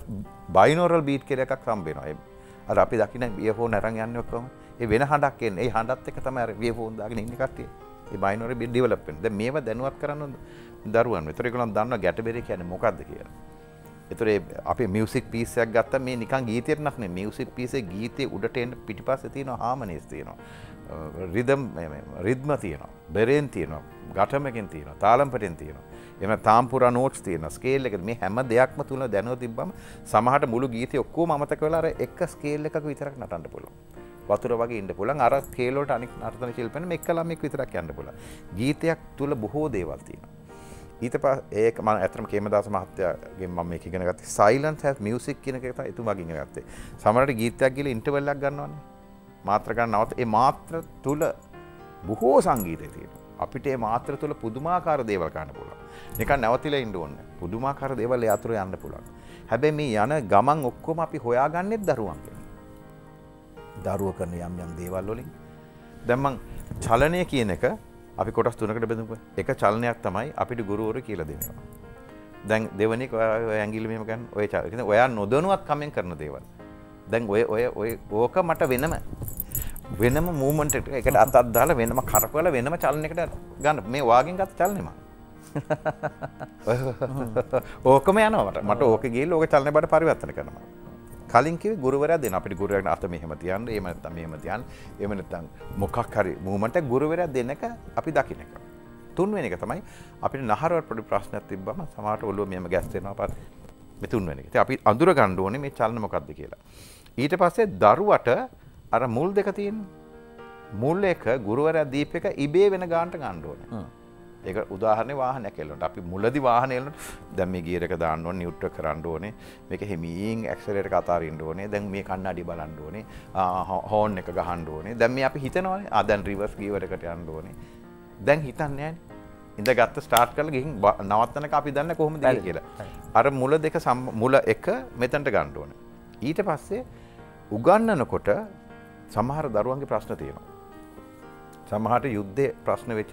බයිනෝරල් බීට් කියලා එකක් හම්බ වෙනවා. අර අපි දකින්න ඉයර්ෆෝන් අරන් යන්නේ ඔක්කොම. ඒ වෙන හඬක් එන්නේ. ඒ හඬත් එක තමයි අර ඉයර්ෆෝන් දාගෙන ඉන්න කට්ටිය. ඒ බයිනෝරල් බීට් ඩෙවලොප් වෙනවා. දැන් මේව දැනුවත් කරන්න දරුවන්. ඒතර ඒගොල්ලෝ දන්නවා ගැට බෙරේ කියන්නේ මොකද්ද කියලා. ඒතරේ අපි මියුසික් පීස් එකක් ගත්තා මේ නිකන් ගීතයක් නක් නේ මියුසික් පීස් එකේ ගීතේ උඩට එන පිටිපස්සේ තියෙනවා හාමනිස් තියෙනවා රිද්ම් රිද්ම තියෙනවා බෙරෙන් තියෙනවා ගටමකින් තියෙනවා තාලම්පටෙන් තියෙනවා එහෙම තාම්පුරා නෝට්ස් තියෙනවා ස්කේල් එක මේ හැම දෙයක්ම තුන දැනුව තිබ්බම සමහරට මුළු ගීතේ ඔක්කොම අමතක වෙලා අර එක ස්කේල් එකක විතරක් නටන්න පුළුවන් වතුර වගේ ඉන්න පුළුවන් අර ස්කේල් වලට අනික් නර්තන ශිල්පෙන් මේ එකලම එක විතරක් යන්න පුළුවන් ගීතයක් තුල බොහෝ දේවල් තියෙනවා ඊට පස්සේ ඒක මම අතරම කේමදාස මහත්තයාගෙන් මම මේක ඉගෙන ගත්තේ සයිලන්ස් හැස් මියුසික් කියන එක තමයි එතුමාගෙන් ඉගෙන ගත්තේ. සමහරට ගීතයක් ගිහලා ඉන්ටර්වල් එකක් ගන්නවනේ. මාත්‍ර ගන්නවත් ඒ මාත්‍ර තුල බොහෝ සංගීතය තියෙනවා. අපිට ඒ මාත්‍ර තුල පුදුමාකාර දේවල් ගන්න පුළුවන්. නිකන් නැවතිලා ඉන්න ඕනේ. පුදුමාකාර දේවල් ඒ අතර යන්න පුළුවන්. හැබැයි මේ යන ගමන් ඔක්කොම අපි හොයාගන්නේ දරුවන් කියන. දරුවෝ කරන යම් යම් දේවල් වලින්. දැන් මං චලනය කියන එක අපි කොටස් තුනකට බෙදමු. එක චලනයක් තමයි අපිට ගුරුවරු කියලා දෙනවා. දැන් දෙවෙනි එක ඔය ඇඟිල්ල මෙහෙම ගන්න. ඔය කියන්නේ ඔයා නොදොනුවත් කමෙන් කරන දේවල්. දැන් ඔය ඕක මට වෙනම මූවමන්ට් එකකට අතක් දාලා වෙනම කරකවලා වෙනම චලනයකට ගන්න. මේ වාගෙන් ගත්ත චලනේ මම. ඕකම යනවා මට. මට ඕක ගිහලා ඕක චලනේ බඩ පරිවර්තන කරනවා. කලින් කිව්වේ ගුරුවරයා දෙන අපිට ගුරුවරයාට අත මෙහෙම තියන්න එහෙම නැත්නම් මෙහෙම තියන්න එහෙම නැත්නම් මොකක් හරි මූවමන්ට් එක ගුරුවරයා දෙනක අපි දකින්න එක තුන්වෙනි එක තමයි අපිට නහරවල පොඩි ප්‍රශ්නයක් තිබ්බම සමහරට ඔළුව මෙහෙම ගැස් වෙනවා පාත් මේ තුන්වෙනි එක. ඉතින් අපි අඳුර ගන්න ඕනේ මේ චලන මොකක්ද කියලා. ඊට පස්සේ දරුවට අර මුල් දෙක තියෙනවා. මුල් එක ගුරුවරයා දීප එක ඉබේ වෙන ගානට ගන්න ඕනේ. ඒක උදාහරණේ වාහනයක් එල්ලනට අපි මුලදී වාහනේ එල්ලනට දැන් මේ ගියර් එක දාන්න ඕනේ නියුට්‍රල් කරන්න ඕනේ මේක හිමීන් ඇක්සලරේටර් එක අතාරින්න ඕනේ දැන් මේ කණ්ණාඩිය බලන්න ඕනේ හෝන් එක ගහන්න ඕනේ දැන් මේ අපි හිතනවානේ ආ දැන් රිවර්ස් ගියර් එකට යන්න ඕනේ දැන් හිතන්නේ නැහැනේ ඉඳගත්තු ස්ටාර්ට් කරලා ගිහින් නවත්තනක අපි දන්නේ කොහොමද කියලා අර මුල දෙක මුල එක මෙතනට ගන්න ඕනේ ඊට පස්සේ උගන්නනකොට සමහර දරුවන්ගේ ප්‍රශ්න තියෙනවා සමහරට යුද්ධයේ ප්‍රශ්න වෙච්ච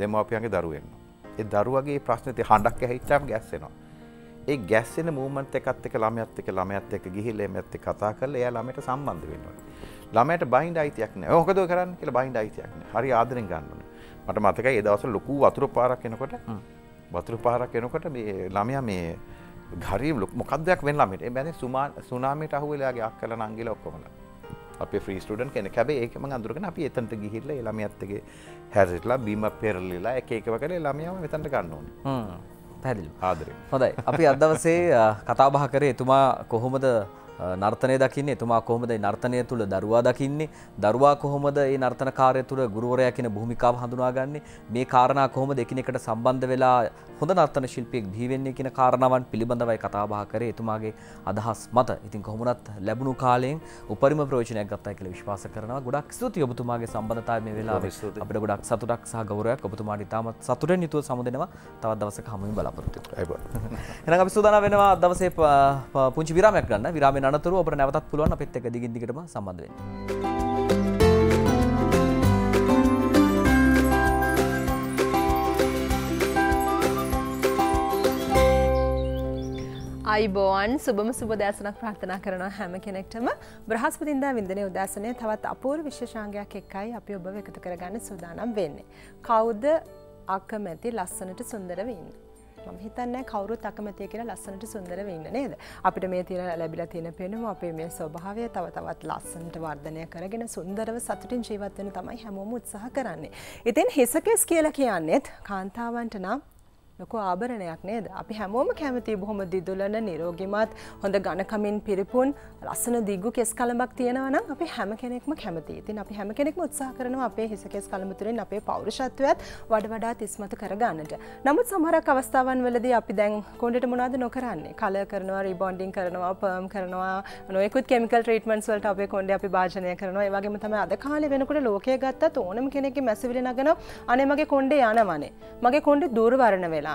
දෙමව්පියන්ගේ දරුවෙන්න. ඒ දරුවගේ ප්‍රශ්න තිය හඬක් ඇහිච්චාම ගැස් වෙනවා. ඒ ගැස් වෙන මූවමන්ට් එකත් එක්ක ළමයාත් එක්ක ගිහිල්ලා එමෙත් එක්ක කතා කරලා එයා ළමයට සම්බන්ධ වෙන්න ඕනේ. ළමයට බයින්ඩ් අයිතියක් නැහැ. ඔය මොකද ඔය කරන්නේ කියලා බයින්ඩ් අයිතියක් නැහැ. හරි ආදරෙන් ගන්න ඕනේ. මට මතකයි ඒ දවස්වල ලොකු වතුර පාරක් එනකොට මේ ළමයා මේ හරි මොකක්දයක් වෙන ළමයට. ඒ බෑනේ සුනාමියට අහුවෙලාගේ අක්කලා නංගිලා ඔක්කොමලා. අපේ ෆ්‍රී ස්ටුඩන්ට් කෙනෙක්. හැබැයි ඒකම අඳුරගෙන අපි එතනට ගිහිල්ලා ඒ ළමයාත් එක්ක හැරිටලා බීම පෙරලිලා එක එකව කරලා ළමයාම මෙතනට ගන්න ඕනේ. පැහැදිලිව. ආදරේ. හොඳයි. අපි අද දවසේ කතා බහ කරේ එතුමා කොහොමද නර්තනය දකින්නේ එතුමා කොහොමද මේ නර්තනය තුළ දරුවා දකින්නේ දරුවා කොහොමද මේ නර්තන කාර්ය තුළ ගුරුවරයා කියන භූමිකාව හඳුනාගන්නේ මේ කාරණා කොහොමද එකිනෙකට සම්බන්ධ වෙලා හොඳ නර්තන ශිල්පියෙක් බිහි වෙන්නේ කියන කාරණාවන් පිළිබඳවයි කතා බහ කරේ එතුමාගේ අදහස් මත. ඉතින් කොහොමුණත් ලැබුණු කාලයෙන් උපරිම ප්‍රයෝජනයක් ගත්තා කියලා විශ්වාස කරනවා. ගොඩක් ස්තුතියි ඔබතුමාගේ සම්බන්ධතාවය මේ වෙලාවේ අපිට ගොඩක් සතුටක් සහ ගෞරවයක් ඔබතුමාට ඉතාමත් සතුටෙන් යුතුව සමුදෙනවා. තවත් දවසක හමු වෙන බලාපොරොත්තු වෙනවා. අපි සූදානම් වෙනවා දවසේ පුංචි විරාමයක් ගන්න. විරාමයෙන් අනතුරුව අපිට නැවතත් පුළුවන් අපිත් එක්ක දිගින් දිගටම සම්බන්ධ වෙන්න. අයිබෝන් සුබම සුබ දැසනක් ප්‍රාර්ථනා කරනවා හැම කෙනෙක්ටම බ්‍රහස්පතින්දා වින්දනයේ උදෑසනයේ තවත් අපූර්ව විශේෂාංගයක් එක්කයි අපි ඔබව එකතු කරගන්න සූදානම් වෙන්නේ. කවුද අකමැති ලස්සනට සුන්දරව ඉන්න? මම හිතන්නේ කවුරුත් අකමැති කියලා ලස්සනට සුන්දරව ඉන්න නේද? අපිට මේ තියෙන ලැබිලා තියෙන පෙනුම අපේ මේ ස්වභාවය තව තවත් ලස්සනට වර්ධනය කරගෙන සුන්දරව සතුටින් ජීවත් වෙන්න තමයි හැමෝම උත්සාහ කරන්නේ. ඉතින් හිසකෙස් කියලා කියන්නේත් කාන්තාවන්ට නම් ලොකු ආභරණයක් නේද? අපි හැමෝම කැමති බොහොම දිදුලන නිරෝගිමත් හොඳ ඝනකමින් පිරිපුන් ලස්සන දිග්ගු කෙස් කලඹක් තියෙනවා නම් අපි හැම කෙනෙක්ම කැමතියි. ඉතින් අපි හැම කෙනෙක්ම උත්සාහ කරනවා අපේ හිස කෙස් කලඹ තුළින් අපේ පෞරුෂත්වයත් වඩා වඩාත් ඉස්මතු කරගන්නට. නමුත් සමහරක් අවස්ථාවන් වලදී අපි දැන් කොණ්ඩෙට මොනවද නොකරන්නේ? කලර් කරනවා, රිබොන්ඩින් කරනවා, පර්ම් කරනවා, නොයෙකුත් කෙමිකල් ට්‍රීට්මන්ට්ස් වලට අපේ කොණ්ඩේ අපි භාජනය කරනවා. ඒ වගේම තමයි අද කාලේ වෙනකොට ලෝකයේ ගත්තත් ඕනම කෙනෙක්ගේ මැසිවිලි නගනවා. අනේ මගේ කොණ්ඩේ යනවනේ. මගේ කොණ්ඩේ දුර්වර්ණ වෙලා.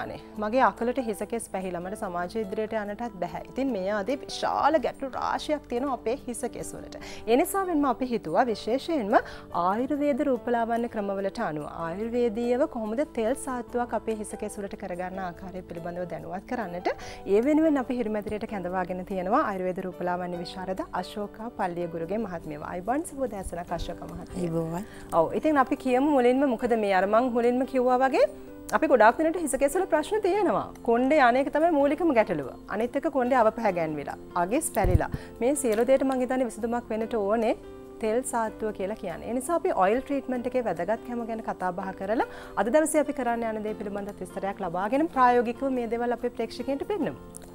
මගේ අකලට හිසකෙස් පැහිලා මට සමාජ ඉදිරියට යන්නටත් බැහැ. ඉතින් මේ ආදී විශාල ගැටලු රාශියක් තියෙනවා අපේ හිසකෙස් වලට. ඒ නිසාවෙන්ම අපි හිතුවා විශේෂයෙන්ම ආයුර්වේද රූපලාවන්‍ය ක්‍රමවලට අනුව ආයුර්වේදීයව කොහොමද තෙල් සාත්තුවක් අපේ හිසකෙස් වලට කරගන්න ආකාරය පිළිබඳව දැනුවත් කරන්නට ඒ වෙනුවෙන් අපි හිරිමැදිරියට කැඳවාගෙන තියෙනවා ආයුර්වේද රූපලාවන්‍ය විශාරද අශෝකා පල්ලියගුරුගේ මහත්මියව. අයිබෝන් සුබ දැසනක් අශෝක මහත්මිය. ඔව් ඉතින් අපි කියමු මුලින්ම මොකද මේ අර මං මුලින්ම කිව්වා වගේ අපි ගොඩක් දිනට හිසකෙස් වල ප්‍රශ්න තියෙනවා. කොණ්ඩේ අනේක තමයි මූලිකම ගැටලුව. අනිත් එක කොණ්ඩේ අවපහ ගැන්විලා, අගෙස් පැලිලා. මේ සියලු දේට මම හිතන්නේ විසඳුමක් වෙන්නට ඕනේ තෙල් සාත්තුව කියලා කියන්නේ. ඒ නිසා අපි ඔයිල් ට්‍රීට්මන්ට් එකේ වැදගත්කම ගැන කතා බහ කරලා අද දවසේ අපි කරන්න යන දේ පිළිබඳව විස්තරයක් ලබාගෙන ප්‍රායෝගිකව මේ දේවල් අපේ ප්‍රේක්ෂකයන්ට පෙන්නමු.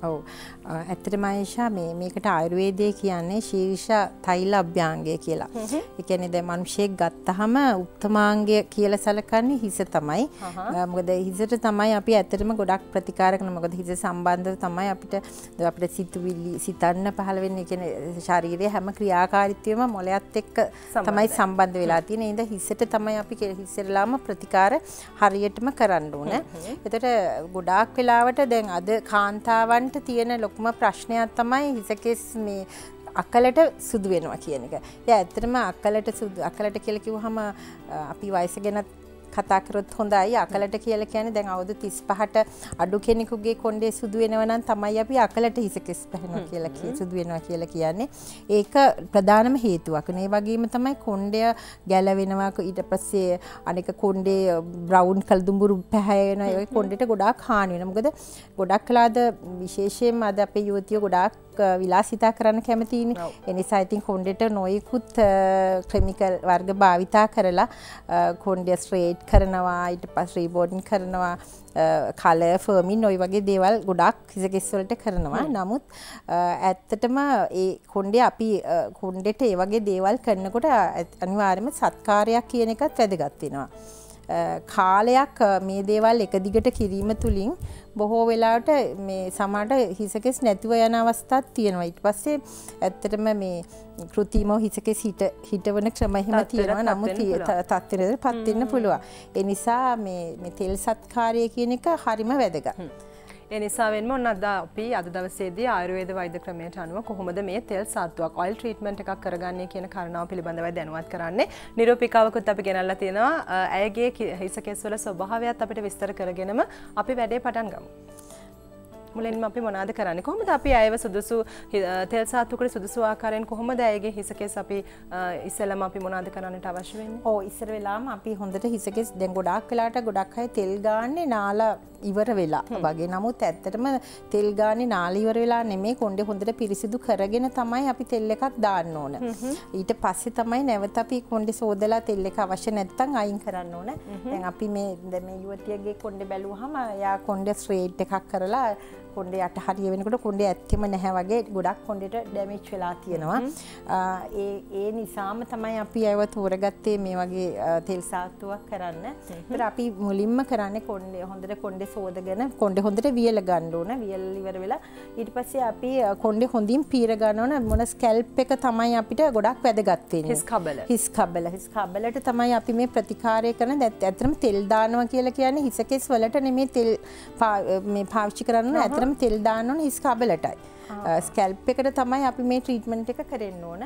ඔව්. ඇත්තටම ආයිෂා මේකට ආයුර්වේදයේ කියන්නේ ශීර්ෂ තෛල අභ්‍යංගය කියලා. ඒ කියන්නේ දැන් මිනිහෙක් ගත්තාම උත්තමාංගය කියලා සැලකන්නේ හිස තමයි. මොකද හිසට තමයි අපි ඇත්තටම ගොඩක් ප්‍රතිකාර කරන මොකද හිස සම්බන්ධව තමයි අපිට සිතුවිලි සිතන්න පහළ වෙන්නේ. ඒ කියන්නේ ශාරීරියේ හැම ක්‍රියාකාරීත්වයම මොළයත් එක්ක තමයි සම්බන්ධ වෙලා තියෙන. ඒ නිසා හිසට තමයි අපි හිසෙලාම ප්‍රතිකාර හරියටම කරන්න ඕන. ඒතට ගොඩාක් වෙලාවට දැන් අද කාන්තාවන්ට තියෙන ලොකුම ප්‍රශ්නයක් තමයි හිසකෙස් මේ අකලට සුදු වෙනවා කියන එක. ඒ ඇත්තටම අකලට කියලා කිව්වහම අපි වයස ගැන කතා කරොත් හොඳයි. අකලට කියලා කියන්නේ දැන් අවුරුදු 35ට අඩු කෙනෙකුගේ කොණ්ඩේ සුදු වෙනවා නම් තමයි අපි අකලට හිසකෙස් පැහෙනවා කියලා කියන්නේ. ඒක ප්‍රධානම හේතුවක්. ඒ වගේම තමයි කොණ්ඩය ගැලවෙනවා ඊට පස්සේ අනික කොණ්ඩේ බ්‍රවුන් කළදුඹුරු පැහැයෙනවා. ඒ කොණ්ඩෙට ගොඩාක් හානි වෙනවා. මොකද ගොඩක් කලාද විශේෂයෙන්ම අද අපේ යුවතිය ගොඩාක් විලාසිතා කරන්න කැමතිනේ. ඒ නිසා ඉතින් කොණ්ඩෙට නොයෙකුත් කෙමිකල් වර්ග භාවිතා කරලා කොණ්ඩය ස්ට්‍රේට් කරනවා ඊට පස්සේ රීබෝඩින් කරනවා කලර් ෆර්මින් ඔය වගේ දේවල් ගොඩක් හිසකෙස් වලට කරනවා. නමුත් ඇත්තටම ඒ කොණ්ඩේ අපි කොණ්ඩෙට ඒ වගේ දේවල් කරනකොට අනිවාර්යයෙන්ම සත්කාරයක් කියන එකත් වැදගත් වෙනවා. කාලයක් මේ දේවල් එක දිගට කිරීම තුලින් බොහෝ වෙලාවට මේ සමහරට හිසකෙස් නැතිව යන අවස්ථාත් තියෙනවා. ඊට පස්සේ ඇත්තටම මේ කෘතිමව හිසකෙස් හිටවන ක්‍රම එහෙම තියෙනවා. නමුත් තත්ත්වයටපත් වෙන්න පුළුවන්. ඒ නිසා මේ තෙල් සත්කාරය කියන එක හරිම වැදගත්. ඒ නිසාවෙන්ම ඔන්න අද අපි අද දවසේදී ආයුර්වේද වෛද්‍ය ක්‍රමයට අනුව කොහොමද මේ තෙල් සාත්තුවක් ඔයිල් ට්‍රීට්මන්ට් එකක් කරගන්නේ කියන කාරණාව පිළිබඳවයි දැනුවත් කරන්නේ. නිරූපිකාවකුත් අපි ගෙනල්ලා තියෙනවා. ඇයගේ හිසකෙස් වල ස්වභාවයත් අපිට විස්තර කරගෙනම අපි වැඩේ පටන් ගමු. මුලින්ම අපි මොනවාද කරන්නේ? කොහොමද අපි ඇයව සුදුසු තෙල් සාත්තුවකට සුදුසු ආකාරයෙන් කොහොමද ඇයගේ හිසකෙස් අපි ඉස්සෙල්ලාම අපි මොනවාද කරන්නට අවශ්‍ය වෙන්නේ? ඔව් ඉස්සර වෙලාම අපි හොඳට හිසකෙස් දැන් ගොඩාක් වෙලාට ගොඩක් අය තෙල් ගාන්නේ නාලා ඉවර වෙලා වගේ. නමුත් ඇත්තටම තෙල් ගානේ නාලි ඉවර වෙලා නෙමෙයි කොණ්ඩේ හොඳට පිරිසිදු කරගෙන තමයි අපි තෙල් එකක් දාන්න ඕන. ඊට පස්සේ තමයි නැවත අපි කොණ්ඩේ සෝදලා තෙල් එක අවශ්‍ය නැත්නම් අයින් කරන්න ඕන. දැන් අපි මේ යුවතියගේ කොණ්ඩේ බැලුවාම එයා කොණ්ඩේ ස්ට්‍රේට් එකක් කරලා කොණ්ඩේ යට හරිය වෙනකොට කොණ්ඩේ ඇත්තෙම නැහැ වගේ ගොඩක් කොණ්ඩේට ඩැමේජ් වෙලා තියෙනවා. ඒ නිසාම තමයි අපි අයව තෝරගත්තේ මේ වගේ තෙල් සාත්තුවක් කරන්න. ඒතර අපි මුලින්ම කරන්නේ කොණ්ඩේ හොඳට කොණ්ඩේ සෝදගෙන කොණ්ඩේ හොඳට වියල ගන්න ඕන. වියල ඉවර වෙලා ඊට පස්සේ අපි කොණ්ඩේ හොඳින් පීර ගන්න ඕන. මොන ස්කැල්ප් එක තමයි අපිට ගොඩක් වැදගත් වෙන්නේ. හිස් කබල. හිස් කබලට තමයි අපි මේ ප්‍රතිකාරය කරන. ඇත්තටම තෙල් දානවා කියලා කියන්නේ හිස කෙස් වලට නෙමෙයි තෙල් මේ පාවිච්චි කරන්න ඇතරම තෙල් දාන්න ඕන හිස් කබලටයි. ස්කැල්ප් එකට තමයි අපි මේ ට්‍රීට්මන්ට් එක කරන්න ඕන.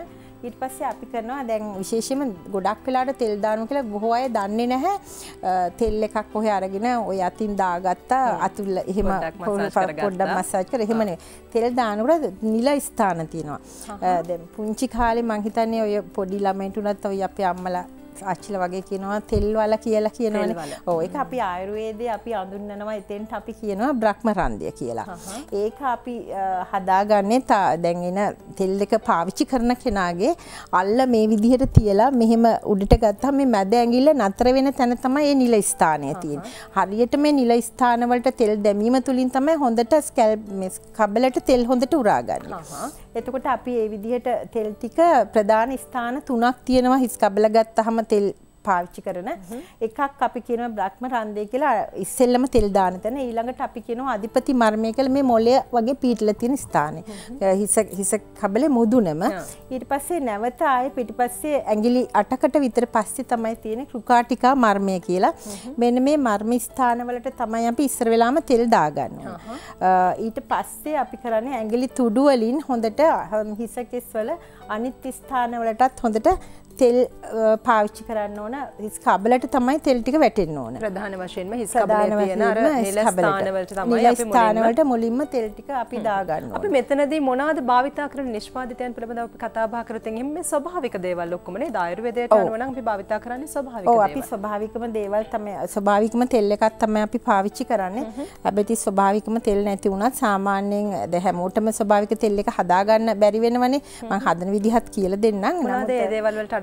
ඊට පස්සේ අපි කරනවා දැන් විශේෂයෙන්ම ගොඩක් වෙලාවට තෙල් දානවා කියලා බොහෝ අය දන්නේ නැහැ. තෙල් එකක් ඔහේ අරගෙන ඔය අතින් දාගත්තා අතුල එහෙම පොඩ්ඩක් මසාජ් කරලා එහෙම නේ. තෙල් දානකොට නිල ස්ථාන තියෙනවා. දැන් පුංචි කාලේ මං හිතන්නේ ඔය පොඩි ළමයින්ට උනත් ඔය අපේ අම්මලා ආචිල වගේ කියනවා තෙල් වල කියලා කියනවනේ. ඔව් ඒක අපි ආයුර්වේදයේ අපි අඳුන්වනවා එතෙන්ට අපි කියනවා බ්‍රහ්ම රන්දිය කියලා. ඒක අපි හදාගන්නේ දැන් එන තෙල් එක පාවිච්චි කරන කෙනාගේ අල්ල මේ විදිහට තියලා මෙහෙම උඩට ගත්තාම මේ මැද ඇඟිල්ල නතර වෙන තැන තමයි මේ නිල ස්ථානය තියෙන්නේ. හරියට මේ නිල ස්ථාන වලට තෙල් දැමීම තුලින් තමයි හොඳට ස්කැල්ප් කබලට තෙල් හොඳට උරාගන්නේ. එතකොට අපි මේ විදිහට තෙල් ටික ප්‍රධාන ස්ථාන තුනක් තියෙනවා හිස් කබල ගත්තාම තෙල් පාවිච්චි කරන එකක් අපි කියනවා බ්‍රහ්ම රන්දේ කියලා ඉස්සෙල්ලම තෙල් දාන තැන. ඊළඟට අපි කියනවා අධිපති මර්මය කියලා මේ මොළය වගේ පීටලා තියෙන ස්ථානය. හිස කබලේ මුදුනම. ඊට පස්සේ නැවත ආයේ පිටිපස්සේ ඇඟිලි 8කට විතර පස්සේ තමයි තියෙන කෘකාටිකා මර්මය කියලා. මෙන්න මේ මර්ම ස්ථාන වලට තමයි අපි ඉස්සර වෙලාම තෙල් දාගන්නේ. ඊට පස්සේ අපි කරන්නේ ඇඟිලි තුඩු වලින් හොඳට හිස කෙස් වල අනිත් ස්ථාන වලටත් හොඳට තෙල් පාවිච්චි කරන්න ඕන. හිස් කබලට තමයි තෙල් ටික වැටෙන්න ඕන. ප්‍රධාන වශයෙන්ම හිස් කබලේ තියෙන අර නිල ස්ථාන වලට තමයි අපි ස්ථාන වලට මුලින්ම තෙල් ටික අපි දා ගන්න ඕන. අපි මෙතනදී මොනවාද භාවිතා කරන නිෂ්පාදිතයන් පිළිබඳව අපි කතා බහ කරත් එන්නේ මේ ස්වභාවික දේවල් ඔක්කොම නේද? ආයුර්වේදයට අනුව නම් අපි භාවිතා කරන්නේ ස්වභාවික දේවල්. ඔව් අපි ස්වභාවිකම දේවල් තමයි ස්වභාවිකම තෙල් එකක් තමයි අපි පාවිච්චි කරන්නේ. හැබැයි ස්වභාවිකම තෙල් නැති වුණත් සාමාන්‍යයෙන් දැන් හැමෝටම ස්වභාවික තෙල් එක හදා ගන්න බැරි වෙනවනේ. මම හදන විදිහත් කියලා දෙන්නම්. මොනවාද ඒ දේවල් වලට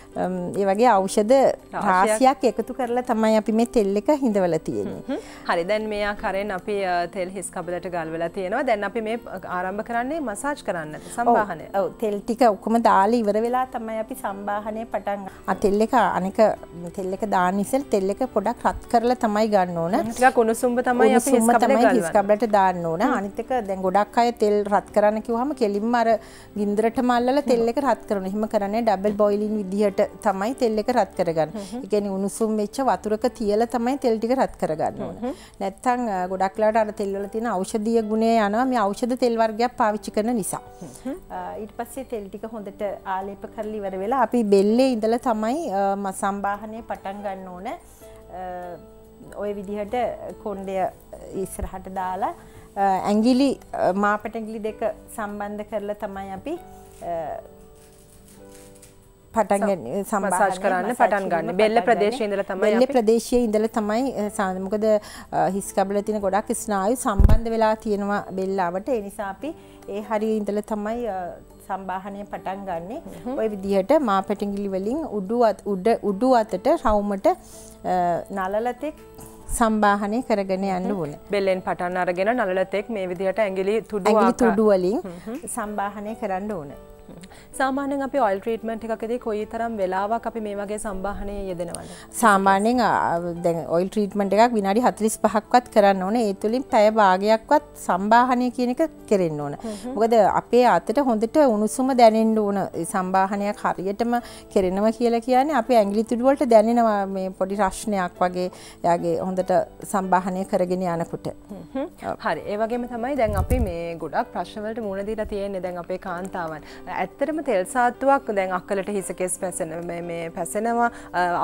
ඒ වගේ ඖෂධ රාශියක් එකතු කරලා තමයි අපි මේ තෙල් එක හිඳවලා තියෙන්නේ. හරි. දැන් මේ ආකාරයෙන් අපි තෙල් හිස් කබලට ගල්වලා තියෙනවා. දැන් අපි මේ ආරම්භ කරන්නේ මසාජ් කරන්න සම්බාහනය. ඔව්. තෙල් ටික ඔක්කොම දාලා ඉවර වෙලා තමයි අපි සම්බාහනය පටන් ගන්න. තෙල් එක අනික තෙල් එක දාන්න ඉස්සෙල් තෙල් එක පොඩක් රත් කරලා තමයි ගන්න ඕන. ටිකක් උණුසුම්ව තමයි අපි හිස් කබලට දාන්න ඕන. අනිත් එක දැන් ගොඩක් අය තෙල් රත් කරන්න කිව්වහම කෙලින්ම අර ගින්දරටම අල්ලලා තෙල් එක රත් කරනවා. එහෙම කරන්නේ ඩබල් බොයිලින් විදිහට තමයි තෙල් එක රත් කරගන්න. ඒ කියන්නේ උණුසුම් වෙච්ච වතුරක තියලා තමයි තෙල් ටික රත් කරගන්න ඕන. නැත්තම් ගොඩක් ලාට අර තෙල් වල තියෙන ඖෂධීය ගුණය යනවා මේ ඖෂධ තෙල් වර්ගයක් පාවිච්චි කරන නිසා. ඊට පස්සේ තෙල් ටික හොඳට ආලේප කරලා ඉවර වෙලා අපි බෙල්ලේ ඉඳලා තමයි සම්බාහනය පටන් ගන්න ඕන. ওই විදිහට කොණ්ඩය ඉස්සරහට දාලා ඇඟිලි මාපට ඇඟිලි දෙක සම්බන්ධ කරලා තමයි අපි පටන් සම්බාහනය කරන්න පටන් ගන්න. බෙල්ල ප්‍රදේශයේ ඉඳලා තමයි මොකද හිස් කබලේ තියෙන ගොඩක් ස්නායු සම්බන්ධ වෙලා තියෙනවා බෙල්ලාවට. ඒ නිසා අපි ඒ හරිය ඉඳලා තමයි සම්බාහනය පටන් ගන්නෙ. ওই විදිහට මාපැටිගිලි වලින් උඩු අතට රවුමට නලලතෙක් සම්බාහනය කරගෙන යන්න ඕන. බෙල්ලෙන් පටන් අරගෙන නලලතෙක් මේ විදිහට ඇඟිලි තුඩු වලින් සම්බාහනය කරන්න ඕන. සාමාන්‍යයෙන් අපි ඔයිල් ට්‍රීට්මන්ට් එකකදී කොයිතරම් වෙලාවක් අපි මේ වගේ සම්බාහනය යෙදෙනවද? සාමාන්‍යයෙන් දැන් ඔයිල් ට්‍රීට්මන්ට් එකක් විනාඩි 45ක්වත් කරන්න ඕනේ. ඒ තුලින් පැය භාගයක්වත් සම්බාහනය කියන එක කෙරෙන්න ඕන. මොකද අපේ අතට හොඳට උණුසුම දැනෙන්න ඕන. සම්බාහනයක් හරියටම කරනවා කියලා කියන්නේ අපේ ඇඟිලි තුඩු වලට දැනෙනවා මේ පොඩි රස්නයක් වගේ. එයාගේ හොඳට සම්බාහනය කරගෙන යනකොට. හරි. ඒ වගේම තමයි දැන් අපි මේ ගොඩක් ප්‍රශ්න වලට මුහුණ දීලා තියෙන්නේ දැන් අපේ කාන්තාවන්. ඇත්තටම තෙල් සාත්තුවක් දැන් අක්කලට හිස කෙස් පැසෙන මේ පැසෙනවා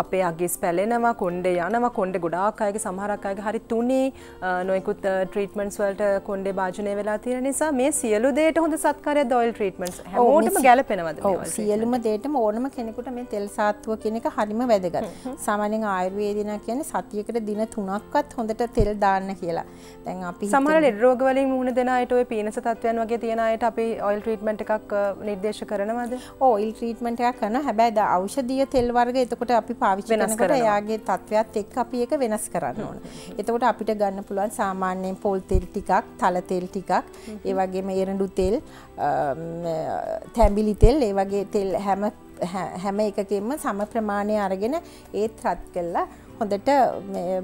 අපේ අගිස් පැලෙනවා කොණ්ඩේ යනවා කොණ්ඩේ ගොඩාක් අයගේ සමහරක් අයගේ හරි තුනේ නොයිකුත් ට්‍රීට්මන්ට්ස් වලට කොණ්ඩේ භාජනය වෙලා තියෙන නිසා මේ සියලු දේට හොඳ සත්කාරයක් ඔයිල් ට්‍රීට්මන්ට්ස් හැමෝටම ගැලපෙනවද ඔව් සියලුම දේටම ඕනම කෙනෙකුට මේ තෙල් සාත්තුව කියන එක හරිම වැදගත් සාමාන්‍යයෙන් ආයුර්වේදිනා කියන්නේ සතියකට දින 3ක්වත් හොඳට තෙල් දාන්න කියලා දැන් අපි සමහර ලෙඩ රෝග වලින් මුහුණ දෙන අයට ඔය පීනස තත්වයන් වගේ තියෙන අයට අපි ඔයිල් ට්‍රීට්මන්ට් එකක් නිර්දේශ කරනවද? ඔව් ඔයිල් ට්‍රීට්මන්ට් එකක් කරනවා. හැබැයි ද ඖෂධීය තෙල් වර්ග එතකොට අපි පාවිච්චි කරනකොට එයාගේ තත්වයත් එක්ක අපි ඒක වෙනස් කරන්න ඕන. එතකොට අපිට ගන්න පුළුවන් සාමාන්‍යයෙන් පොල් තෙල් ටිකක්, තල තෙල් ටිකක්, ඒ වගේම එරඬු තෙල්, තැඹිලි තෙල්, ඒ වගේ තෙල් හැම එකකින්ම සම ප්‍රමාණය අරගෙන ඒත් රත් කළා හොඳට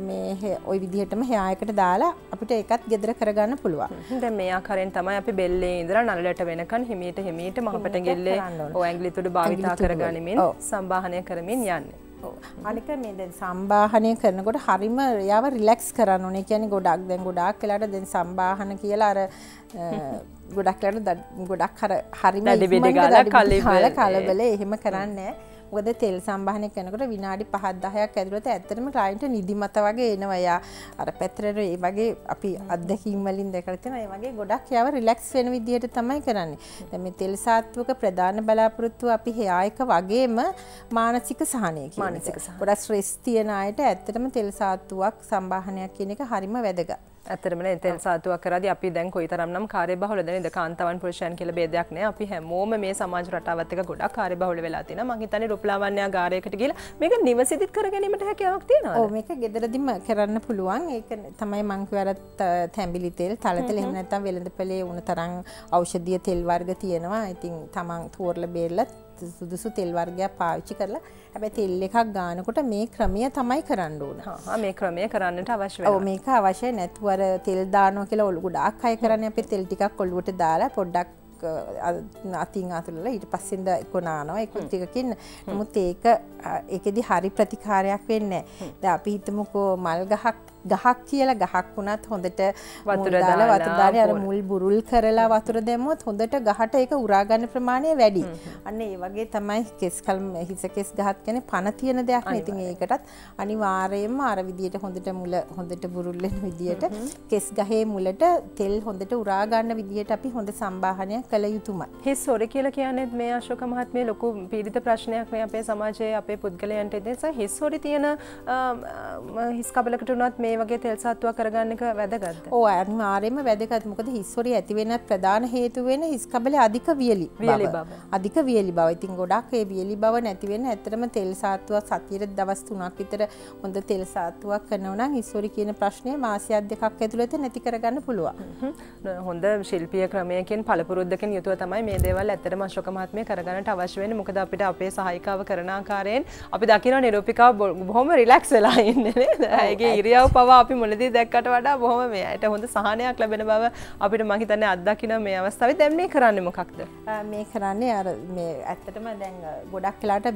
මේ ওই විදිහටම හැයයකට දාලා අපිට ඒකත් gedara කරගන්න පුළුවන්. දැන් මේ ආකාරයෙන් තමයි අපි බෙල්ලේ ඉඳලා නළලට වෙනකන් හිමීට මහපටගෙල්ලේ ඔය ඇඟිලි තුඩු භාවිතා කරගනිමින් සම්බාහනය කරමින් යන්නේ. ඔව්. අනික මේ දැන් සම්බාහනය කරනකොට හරිම යාව රිලැක්ස් කරන්න ඕනේ. කියන්නේ ගොඩක් වෙලාට දැන් සම්බාහන කියලා අර ගොඩක් අර හරිම කලබල එහෙම කරන්නේ මොකද තෙල් සම්භාහනය කරනකොට විනාඩි 5-10ක් ඇතුළත ඇත්තටම ක්ලයන්ට් නිදිමත වගේ එනවා. යා අර පැතරේ ඒ වගේ අපි අත්දැකීම් වලින් දැකලා තියෙනවා. ඒ වගේ ගොඩක් යාව රිලැක්ස් වෙන විදිහට තමයි කරන්නේ. දැන් මේ තෙල් සාත්වක ප්‍රධාන බලාපොරොත්තු අපි හයා එක වගේම මානසික සහනය කියන මානසික සහන. ගොඩක් ස්ට්‍රෙස් තියෙන අයට ඇත්තටම තෙල් සාත්වක සම්භාහනයක් කියන එක හරිම වැදගත්. ඇත්තටම නේ තෙල් සාත්තුවක් කරද්දී අපි දැන් කොයිතරම්නම් කාර්යබහුලද නේද කාන්තාවන් පුරුෂයන් කියලා බේදයක් නැහැ අපි හැමෝම මේ සමාජ රටාවත් එක්ක ගොඩක් කාර්යබහුල වෙලා තිනවා මං හිතන්නේ රූපලාවන්‍යාගාරයකට ගිහලා මේක නිවසිදිත් කරගැනීමට හැකියාවක් තියෙනවා ඔව් මේක ගෙදරදීම කරන්න පුළුවන් ඒක තමයි මං කියවරත් තැඹිලි තෙල් තල තෙල් එහෙම නැත්නම් වෙළඳපළේ උණ තරම් ඖෂධීය තෙල් වර්ග තියෙනවා ඉතින් තමන් තෝරලා බේරලා සුදුසු තෙල් වර්ගයක් පාවිච්චි කරලා හැබැයි තෙල් එකක් ගන්නකොට මේ ක්‍රමය තමයි කරන්න ඕන මේ ක්‍රමය කරන්නට අවශ්‍ය වෙනවා ඔව් මේක අවශ්‍ය නැතුව අර තෙල් දානවා කියලා ඔලු ගොඩාක් අය කරන්නේ අපි තෙල් ටිකක් ඔලුවට දාලා පොඩ්ඩක් අතින් අතුල්ලා ඊට පස්සේ ඉඳ එක නානවා ඒක ටිකකින් නමුත් ඒක ඒකෙදි හරි ප්‍රතිකාරයක් වෙන්නේ නැහැ. දැන් අපි හිතමුකෝ මල් ගහක් කියලා ගහක් වුණත් හොඳට වතුර දාලා වතුර දාලා අර මුල් බුරුල් කරලා වතුර දැම්මොත් හොඳට ගහට ඒක උරා ගන්න ප්‍රමාණය වැඩි. අන්න ඒ වගේ තමයි කෙස්කල් හිසකෙස් ගහක් කියන්නේ පණ තියෙන දෙයක් නේ. ඉතින් ඒකටත් අනිවාර්යයෙන්ම අර විදියට හොඳට මුල හොඳට බුරුල් වෙන විදියට කෙස් ගහේ මුලට තෙල් හොඳට උරා ගන්න විදියට අපි හොඳ සම්භාහනයක් කළ යුතුමයි. හිස් හොර කියලා කියන්නේ මේ අශෝක මහත්මිය ලොකු පීඩිත ප්‍රශ්නයක් මේ අපේ සමාජයේ අපේ පුද්ගලයන්ට එදෙසා හිස් හොරි තියෙන හිස් කබලකට උනත් මේ වගේ තෙල් සාත්තුවක් කරගන්න එක වැදගත්ද? ඔව් අනිවාර්යයෙන්ම වැදගත්. මොකද හිස් හොරි ඇති වෙන ප්‍රධාන හේතුව වෙන හිස් කබලේ අධික වියලි බව. අධික වියලි බව. ඉතින් ගොඩක් ඒ වියලි බව නැති වෙන ඇත්තටම තෙල් සාත්තුවක් සතියට දවස් 3ක් විතර හොඳ තෙල් සාත්තුවක් කරනවා නම් හිස් හොරි කියන ප්‍රශ්නේ මාසයක් දෙකක් ඇතුළත නැති කරගන්න පුළුවන්. හොඳ ශිල්පීය ක්‍රමයකින් පළපුරුද්දකින් යුතුව තමයි මේ දේවල් ඇත්තටම අශෝක මහත්මිය කරගන්නට අවශ්‍ය වෙන්නේ. මොකද අපිට අපේ සහායිකාව කරන ආකාරයෙන් අපි දකිනවා නිරූපිකාව බොහොම රිලැක්ස් වෙලා ඉන්නේ නේද? ඒකේ ඉරියව් පවා අපි මුලදී දැක්කට වඩා බොහොම මේයට හොඳ සහනයක් ලැබෙන බව අපිට මම හිතන්නේ අත්දකින්න මේ අවස්ථාවේ දැන් මේ කරන්නේ මොකක්ද? මේ කරන්නේ අර මේ ඇත්තටම දැන් ගොඩක් වෙලාට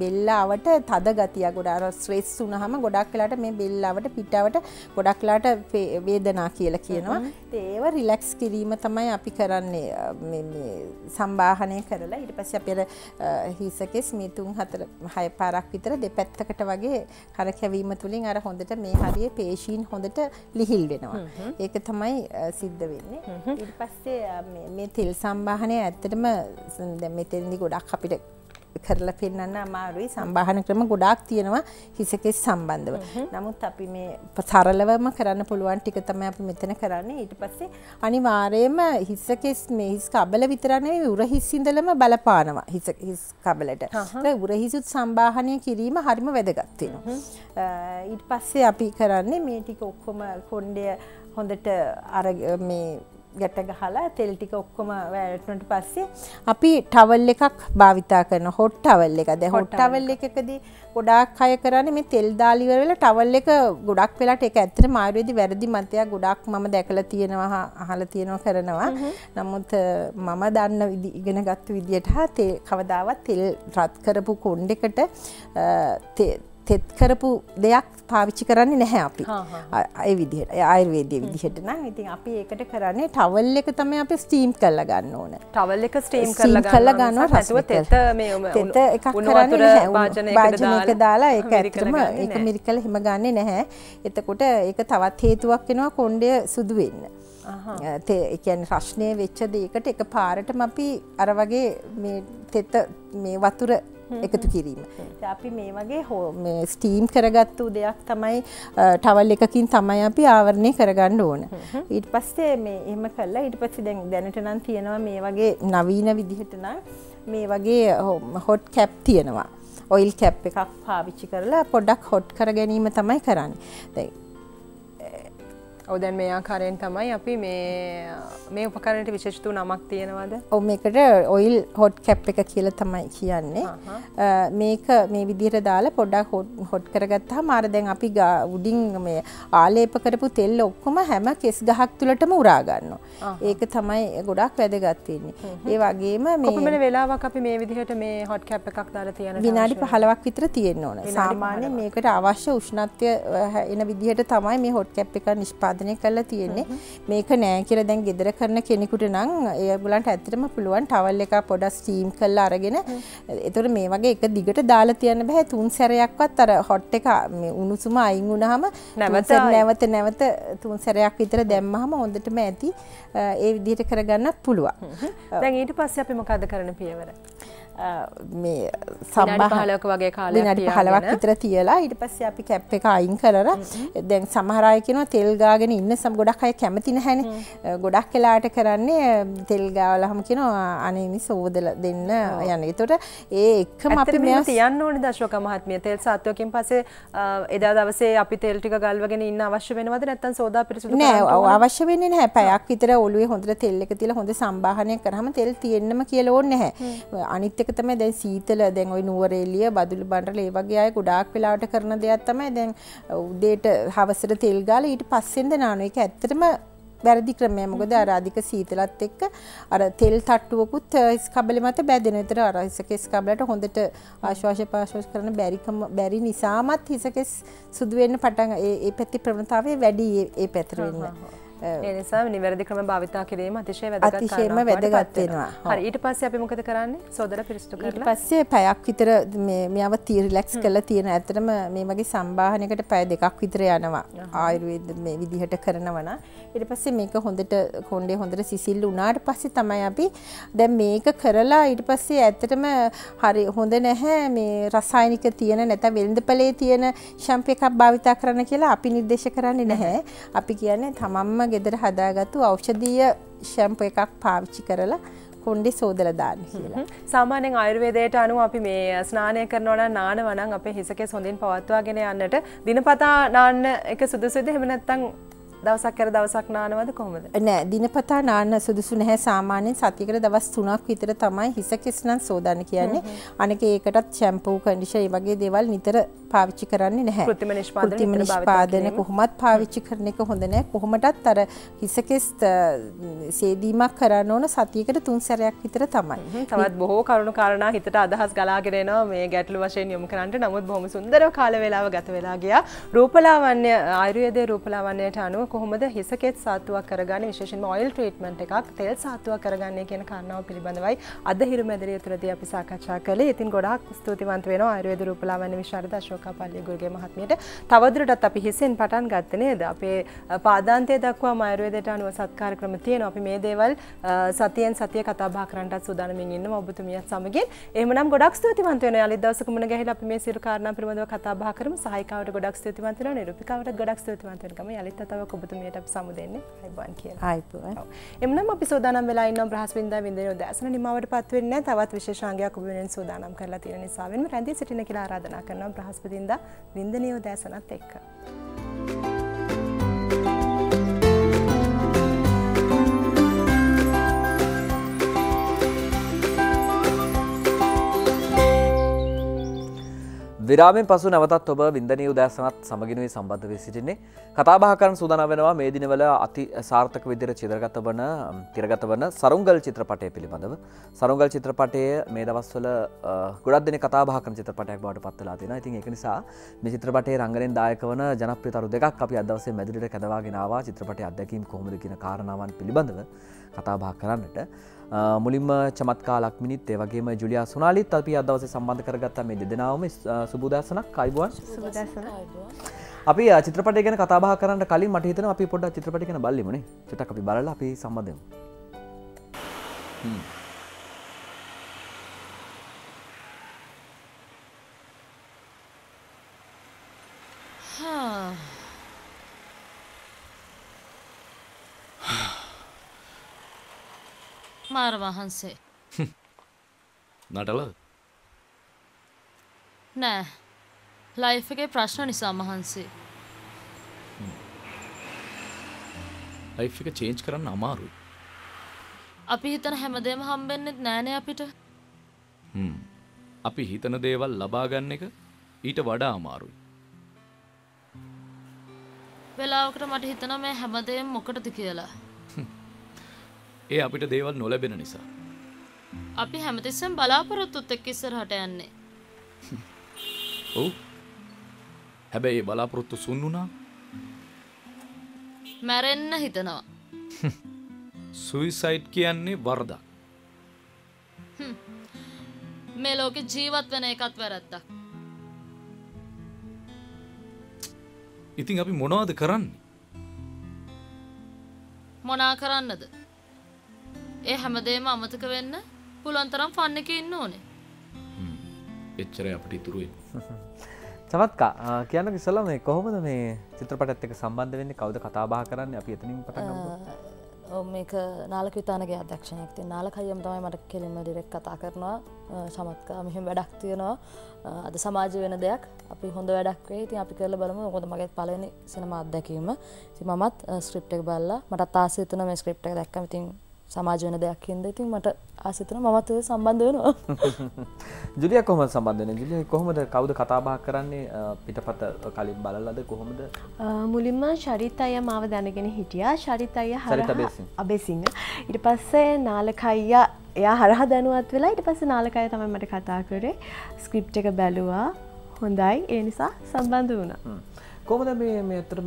බෙල්ලාවට තද ගතිය ගොඩාක් ස්ට්‍රෙස් වුණාම ගොඩක් වෙලාට මේ බෙල්ලාවට පිටාවට ගොඩක් වෙලාට වේදනා කියලා කියනවා. ඉතින් ඒව රිලැක්ස් කිරීම තමයි අපි කරන්නේ මේ සම්භාහනය කරලා ඊට පස්සේ අපි අර හිසකෙස් මේ 3 4 6 පාරක් විතර දෙපැත්තකට වගේ කරකැවීම තුලින් අර හොඳට මේ හරිය පේශීන් හොඳට ලිහිල් වෙනවා. ඒක තමයි සිද්ධ වෙන්නේ. ඊට පස්සේ මේ තෙල් සම්භාහනය ඇත්තටම දැන් මෙතෙන්දී ගොඩක් අපිට කරලා පෙන්නන්න අමාරුයි සම්භාහන ක්‍රම ගොඩාක් තියෙනවා හිසකෙස් සම්බන්ධව. නමුත් අපි මේ සරලවම කරන්න පුළුවන් ටික තමයි අපි මෙතන කරන්නේ. ඊට පස්සේ අනිවාර්යයෙන්ම හිසකෙස් මේ හිස් කබල විතර නෙවෙයි උර හිස් ඉඳලම බලපානවා හිස් කබලට. ඒ උර හිසුත් සම්භාහනය කිරීම හරිම වැදගත් වෙනවා. ඊට පස්සේ අපි කරන්නේ මේ ටික ඔක්කොම කොණ්ඩය හොඳට අර මේ ගැට ගහලා තෙල් ටික ඔක්කොම වැටුණට පස්සේ අපි ටවල් එකක් භාවිතා කරන හොට් ටවල් එක. දැන් හොට් ටවල් එකකදී ගොඩාක් අය කරන්නේ මේ තෙල් දාලා ඉවර වෙලා ටවල් එක ගොඩක් වෙලාට ඒක ඇත්තටම ආයුර්වේදයේ වැරදි මතයක් ගොඩක් මම දැකලා තියෙනවා අහලා තියෙනවා කරනවා. නමුත් මම දන්න ඉගෙනගත්තු විදියට කවදාවත් තෙල් රත් කරපු කොණ්ඩයකට තෙත් කරපු දෙයක් පාවිච්චි කරන්නේ නැහැ අපි. ඒ විදිහට ආයුර්වේදයේ විදිහට නම් ඉතින් අපි ඒකට කරන්නේ ටවල් එක තමයි අපි ස්ටීම් කරලා ගන්න ඕන. ටවල් එක ස්ටීම් කරලා ගන්නවා. නැතුව තෙත මේ තෙත එකක් කරන්නේ නැහැ. වාජනයකට දාලා ඒක ඇත්තම ඒක මිරිකල හිම ගන්නෙ නැහැ. එතකොට ඒක තවත් හේතුවක් වෙනවා කොණ්ඩය සුදු වෙන්න. ඒ කියන්නේ රස්නේ වෙච්ච දෙයකට එක පාරටම අපි අර වගේ මේ තෙත මේ වතුර එකතු කිරීම. අපි මේ වගේ මේ ස්ටීම් කරගත්තු දෙයක් තමයි ටවල් එකකින් තමයි අපි ආවරණය කරගන්න ඕන. ඊට පස්සේ මේ එහෙම කළා ඊට පස්සේ දැන් දැනට නම් තියෙනවා මේ වගේ නවීන විදිහට නම් මේ වගේ හොට් කැප් තියෙනවා. ඔයිල් කැප් එකක් පාවිච්චි කරලා පොඩ්ඩක් හොට් කර ගැනීම තමයි කරන්නේ. ඔව් දැන් මේ ආකාරයෙන් තමයි අපි මේ උපකරණයට විශේෂිත නමක් තියෙනවද? ඔව් මේකට ඔයිල් හොට් කැප් එක කියලා තමයි කියන්නේ. මේක මේ විදිහට දාලා පොඩ්ඩක් හොට් කරගත්තාම අර දැන් අපි උඩින් මේ ආලේප කරපු තෙල් ඔක්කොම හැම කෙස් ගහක් තුලටම උරා ගන්නවා. ඒක තමයි ගොඩක් වැදගත් වෙන්නේ. ඒ වගේම මේ කොපමණ වෙලාවක් අපි මේ විදිහට මේ හොට් කැප් එකක් දාලා තියනවා? විනාඩි 15ක් විතර තියෙන්න ඕන. සාමාන්‍යයෙන් මේකට අවශ්‍ය උෂ්ණත්වය එන විදිහට තමයි මේ හොට් කැප් එක නිෂ්පාදනය කරලා තියෙන්නේ. මේක නෑ කියලා දැන් ගෙදර කරන කෙනෙකුට නම් ඒගොල්ලන්ට ඇත්තටම පුළුවන් ටවල් එක පොඩක් ස්ටීම් කරලා අරගෙන ඒතර මේ වගේ එක දිගට දාලා තියන්න බෑ. තුන් සැරයක්වත් අර හොට් එක මේ උණුසුම අයින් වුණාම නැවත තුන් සැරයක් විතර දැම්මහම හොඳටම ඇති. ඒ විදිහට කරගන්නත් පුළුවන්. දැන් ඊට පස්සේ අපි මොකද කරන්න පියවර? මේ සම්බහලක වගේ කාලයක් විනාඩි 15ක් විතර තියලා ඊට පස්සේ අපි කැප් එක අයින් කරලා දැන් සමහර අය කියනවා තෙල් ගාගෙන ඉන්න ගොඩක් අය කැමති නැහැනේ. ගොඩක් වෙලාට කරන්නේ තෙල් ගාවලාම කියනවා අනේ මේ සෝදලා දෙන්න යන්නේ. ඒතකොට ඒ එකම අපි මෙයා තියන්න ඕනේ දශෝක මහත්මිය. තෙල් සාත්වකින් පස්සේ එදා දවසේ අපි තෙල් ටික ගල්වගෙන ඉන්න අවශ්‍ය වෙනවද නැත්නම් සෝදා පිරිසිදු කරන්න ඕනේ? නෑ අවශ්‍ය වෙන්නේ නැහැ. පැයක් විතර ඔළුවේ හොඳට තෙල් එක තියලා හොඳ සම්බාහනයක් කරාම තෙල් තියෙන්නම කියලා ඕනේ නැහැ. අනිත් තමයි දැන් සීතල දැන් ওই නුවරඑළිය බදුළු බණ්ඩල ඒ වගේ අය ගොඩාක් වෙලාවට කරන දෙයක් තමයි දැන් උදේට හවසට තෙල් ගාලා ඊට පස්සෙන් දානවා. ඒක ඇත්තටම වැරදි ක්‍රමයක්. මොකද අර අධික සීතලත් එක්ක අර තෙල් තට්ටුවකුත් හිස් කබලෙ මත බැඳෙන. ඒතර අර හිසකෙස් කබලට හොඳට ආශ්වාස ප්‍රශ්වාස කරන බැරි නිසාමත් හිසකෙස් සුදු වෙන්න පටන් ඒ පැති ප්‍රවණතාවය වැඩි ඒ පැතර වෙනවා. ඒ නිසා නිවැරදි ක්‍රම භාවිතා කිරීම අතිශය වැදගත් වෙනවා. හරි ඊට පස්සේ අපි මොකද කරන්නේ? සෝදලා පිරිසිදු කරලා ඊට පස්සේ පැයක් විතර මෙයව රිලැක්ස් කරලා තියෙන. ඇත්තටම මේ වගේ සම්භාහනයකට පැය දෙකක් විතර යනවා. ආයුර්වේද මේ විදිහට කරනවා නම් ඊට පස්සේ මේක හොඳට කොණ්ඩේ හොඳට සිසිල් වුණාට පස්සේ තමයි අපි දැන් මේක කරලා ඊට පස්සේ ඇත්තටම හරි හොඳ නැහැ මේ රසායනික තියෙන නැත්නම් වෙළඳපළේ තියෙන ෂැම්පු එකක් භාවිතා කරන්න කියලා අපි නිර්දේශ කරන්නේ නැහැ. අපි කියන්නේ තමන්ම ගෙදර හදාගත්තු ඖෂධීය ෂැම්පු එකක් පාවිච්චි කරලා කොණ්ඩේ සෝදලා දාන්න කියලා. සාමාන්‍යයෙන් ආයුර්වේදයට අනුව අපි මේ ස්නානය කරනවා නම් නානවා නම් අපේ හිසකෙස් හොඳින් පවත්වාගෙන යන්නට දිනපතා නාන්න එක සුදුසුද? එහෙම නැත්නම් දවසක් කර දවසක් නානවද කොහොමද? නෑ දිනපතා නාන්න සුදුසු නැහැ. සාමාන්‍යයෙන් සතියකට දවස් 3ක් විතර තමයි හිසකෙස් නම් සෝදන්න කියන්නේ. අනික ඒකටත් ෂැම්පූ කන්ඩිෂනර් වගේ දේවල් නිතර පාවිච්චි කරන්නේ නැහැ. කෘත්‍රිම නිෂ්පාදන කොහොමත් පාවිච්චි කරන එක හොඳ නැහැ. කොහොමටත් අර හිසකෙස් සේදීමක් කරන්න ඕන සතියකට 3 සැරයක් විතර තමයි. තවත් බොහෝ කරුණු කාරණා හිතට අදහස් ගලාගෙන එනවා මේ ගැටළු වශයෙන් යොමු කරන්නට. නමුත් බොහොම සුන්දරව කාල වේලාව ගත වෙලා ගියා. රූපලාවන්‍ය ආයුර්වේදයේ රූපලාවන්‍යයට අනුව කොහොමද හිසකෙස් සාත්තුවක් කරගන්නේ විශේෂයෙන්ම ඔයිල් ට්‍රීට්මන්ට් එකක් තෙල් සාත්තුවක් කරගන්නේ කියන කාරණාව පිළිබඳවයි අද හිරුමැදිරිය තුරදී අපි සාකච්ඡා කළේ. ඉතින් ගොඩාක් ස්තුතිවන්ත වෙනවා ආයුර්වේද රූපලාවන්‍ය විශාරද අශෝක කපල්ලි ගුරුගේ මහත්මියට. තවදුරටත් අපි හිසෙන් පටන් ගත්තේ නේද? අපේ පාදාන්තය දක්වා ආයුර්වේදයට අනුව සත්කාර ක්‍රම තියෙනවා. අපි මේ දේවල් සතියෙන් සතිය කතා බහ කරන්නටත් සූදානම්මින් ඉන්නවා ඔබතුමියත් සමගින්. එහෙමනම් ගොඩක් ස්තුතිවන්ත වෙනවා. යලි දවසක මුණ ගැහිලා අපි මේ සියලු කාරණා පිළිබඳව කතා බහ කරමු. සහායිකාවට ගොඩක් ස්තුතිවන්ත වෙනවා. නිරූපිකාවටත් ගොඩක් ස්තුතිවන්ත වෙනවා. යලිත් තවක ඔබතුමියට අපි සමු දෙන්නේ. ආයිබන් කියලා. ආයිබන්. එහෙනම් අපි සූදානම් වෙලා ඉන්නවා බ්‍රහස්පින්දා වින්දනෝ දැසන නිමවටපත් වෙන්නේ නැහැ. තවත් විශේෂාංගයක් ඔබ වෙනුවෙන් සූදානම් කරලා තියෙන නිසා වෙනම රැඳී සිටින කියලා ආරාධනා කරනවා බ්‍රහස්පතින්දා වින්දනෝ දැසනත් එක්ක. විරාමෙන් පසු නැවතත් ඔබ වින්දනීය උදෑසනත් සමගිනුයි සම්බන්ධ වී සිටින්නේ. කතාබහ කරන සූදානම් වෙනවා මේ දිනවල අති සාර්ථක විදිහට තිරගත වන සරුංගල් චිත්‍රපටය පිළිබඳව. සරුංගල් චිත්‍රපටය මේ දවස්වල ගොඩක් දෙනෙක් කතාබහ කරන චිත්‍රපටයක් බවට පත් වෙලා තියෙනවා. ඉතින් ඒක නිසා මේ චිත්‍රපටයේ රංගනයෙන් දායක වන ජනප්‍රියතරු දෙකක් අපි අද දවසේ මැදිරියට කැඳවාගෙන ආවා. චිත්‍රපටයේ අත්දැකීම් කොහොමද කියන කාරණාවන් පිළිබඳව කතාබහ කරන්නට. මුලින්ම චමත්කා ලක්මිනිත් ඒ වගේම ජුලියා සුනාලිත් අපි අද දවසේ සම්බන්ධ කරගත්තා මේ දෙදෙනාම සුබ උදෑසනක් අයිබෝන්. සුබ උදෑසනක්. අපි චිත්‍රපටය ගැන කතා බහ කරන්න කලින් මට හිතෙනවා අපි පොඩ්ඩක් චිත්‍රපටය ගැන බලමුනේ. චුට්ටක් අපි බලලා අපි සම්බන්ධ වෙමු. මාර වහන්සේ නටල නෑ ලයිෆ් එකේ ප්‍රශ්න නිසා මහන්සේ ලයිෆ් එක චේන්ජ් කරන්න අමාරුයි අපි හිතන හැමදේම හම්බෙන්නෙත් නෑනේ අපිට අපි හිතන දේවල් ලබා ගන්න එක ඊට වඩා අමාරුයි වෙලාවකට මට හිතෙනවා මේ හැමදේම මොකටද කියලා ඒ අපිට දේවල් නොලැබෙන නිසා. අපි හැමතිස්සෙම බලාපොරොත්තුත් එක්ක ඉස්සරහට යන්නේ. ඔව්. හැබැයි බලාපොරොත්තු සුන් වුණා. මැරෙන්න හිතනවා. සුයිසයිඩ් කියන්නේ වරදක්. මේ ලෝකේ ජීවත් වෙන එකත් වැරද්දක්. ඉතින් අපි මොනවද කරන්නේ? මොනා කරන්නද? ඒ හැමදේම අමතක වෙන්න පුළුවන් තරම් ෆන් එකේ ඉන්න ඕනේ. එච්චරයි අපිට ඉතුරු වෙන්නේ. සවත්කා කියන්නේ ඉස්සලා මේ කොහොමද මේ චිත්‍රපටයත් එක්ක සම්බන්ධ වෙන්නේ? කවුද කතා බහ කරන්නේ? අපි එතනින් පටන් ගමුකෝ. ඔව් මේක නාලක විතානගේ අධ්‍යක්ෂණයක් තියෙන නාලක අයියම තමයි මට කෙලින්ම ඩිරෙක්ට් කතා කරනවා. සමත්කා මෙහෙම වැඩක් තියෙනවා. අද සමාජ වෙන දෙයක්. අපි හොඳ වැඩක් වෙයි. ඉතින් අපි කරලා බලමු. මොකද මගේ පළවෙනි සිනමා අත්දැකීම. ඉතින් මමත් ස්ක්‍රිප්ට් එක බලලා මටත් ආසය තියෙනවා මේ ස්ක්‍රිප්ට් එක දැක්කම ඉතින් සමාජ වෙන දෙයක් හින්දා ඉතින් මට ආසිතන මමත් ඒ සම්බන්ධ වෙනවා. ජුලියා කොහොමද සම්බන්ධ වෙන්නේ? ජුලියා කොහොමද කවුද කතා බහ කරන්නේ? පිටපත කලින් බලලාද කොහොමද? මුලින්ම ශරිත අයියා මාව දැනගෙන හිටියා. ශරිත අයියා හරහා අබේසිංහ. ඊට පස්සේ නාලක අයියා එයා හරහා දැනුවත් වෙලා ඊට පස්සේ නාලක අයියා තමයි මට කතා කරේ. ස්ක්‍රිප්ට් එක බැලුවා. හොඳයි. ඒ නිසා සම්බන්ධ වුණා. කොහොමද මේ අතරම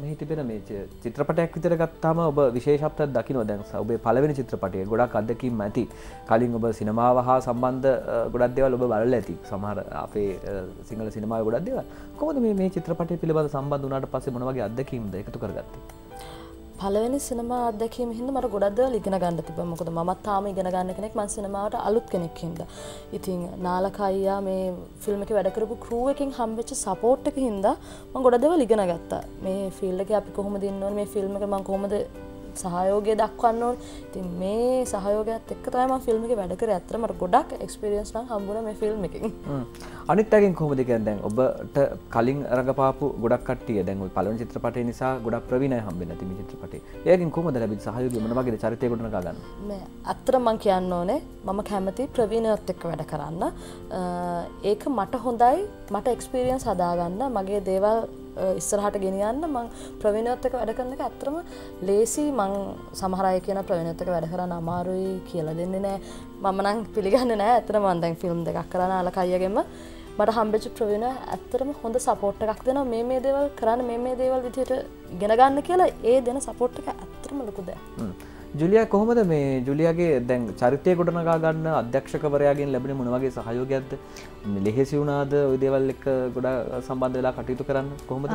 මේ තිබෙන මේ චිත්‍රපටයක් විතර ගත්තාම ඔබ විශේෂත්වයක් දකින්න දැන් ඔබේ පළවෙනි චිත්‍රපටයේ ගොඩක් අත්දැකීම් ඇති කලින් ඔබ සිනමාව හා සම්බන්ධ ගොඩක් දේවල් ඔබ බලලා ඇති සමහර අපේ සිංහල සිනමාවේ ගොඩක් දේවල් කොහොමද මේ චිත්‍රපටය පිළිබඳ සම්බන්ධ වුණාට පස්සේ මොන වගේ අත්දැකීම්ද එකතු කරගත්තේ පළවෙනි සිනමා අත්දැකීම හින්දා මට ගොඩක් දේවල් ඉගෙන ගන්න තිබ්බා. මොකද මමත් තාම ඉගෙන ගන්න කෙනෙක්. මම සිනමාවට අලුත් කෙනෙක් හින්දා. ඉතින් නාලක අයියා මේ ෆිල්ම් එකේ වැඩ කරපු ක්‍රූ එකෙන් හම්බෙච්ච සපෝට් එක හින්දා මම ගොඩක් දේවල් ඉගෙන ගත්තා. මේ ෆීල්ඩ් එකේ අපි කොහොමද ඉන්න ඕනේ? මේ ෆිල්ම් එකේ මම කොහොමද සහයෝගය දක්වන්න ඕනේ? ඉතින් මේ සහයෝගයත් එක්ක තමයි මම ෆිල්ම් එකේ වැඩ කරේ. ඇත්තට මට ගොඩක් එක්ස්පීරියන්ස් නම් හම්බුණා මේ ෆිල්ම් එකෙන්. අනිත් එකෙන් කොහොමද කියන්නේ දැන් ඔබට කලින් රඟපාපු ගොඩක් කට්ටිය දැන් ওই පළවෙනි චිත්‍රපටය නිසා ගොඩක් ප්‍රවීණයි හම්බෙන්නේ නැති මේ චිත්‍රපටේ. ඒකෙන් කොහොමද ලැබිච්ච සහයෝගය මොන වගේද චරිතය ගොඩනගා ගන්න? මේ අත්තර මම කියන්න ඕනේ මම කැමති ප්‍රවීණයත් එක්ක වැඩ කරන්න. ඒක මට හොඳයි. මට එක්ස්පීරියන්ස් හදා ගන්න. මගේ දේවල් ඉස්සරහට ගෙනියන්න මම ප්‍රවීණයත් එක්ක වැඩ කරන එක ඇත්තටම ලේසි මම සමහර අය කියන ප්‍රවීණයත් එක්ක වැඩ කරන්න අමාරුයි කියලා දෙන්නේ නැහැ මම නම් පිළිගන්නේ නැහැ ඇත්තටම මම දැන් ෆිල්ම් දෙකක් කරා නාලක අයියාගෙම මට හම්බෙච්ච ප්‍රවීණය ඇත්තටම හොඳ සපෝට් එකක් දෙනවා මේ දේවල් කරන්න මේ දේවල් විදිහට ඉගෙන ගන්න කියලා ඒ දෙන සපෝට් එක ඇත්තටම ලොකු දෙයක්. ජුලියා කොහොමද මේ ජුලියාගේ දැන් චරිතය ගොඩනගා ගන්න අධ්‍යක්ෂකවරයාගෙන් ලැබෙන මොන වගේ සහයෝගයක්ද? ලෙහෙසි වුණාද ওই දේවල් එක්ක ගොඩක් සම්බන්ධ වෙලා කටයුතු කරන්න? කොහොමද?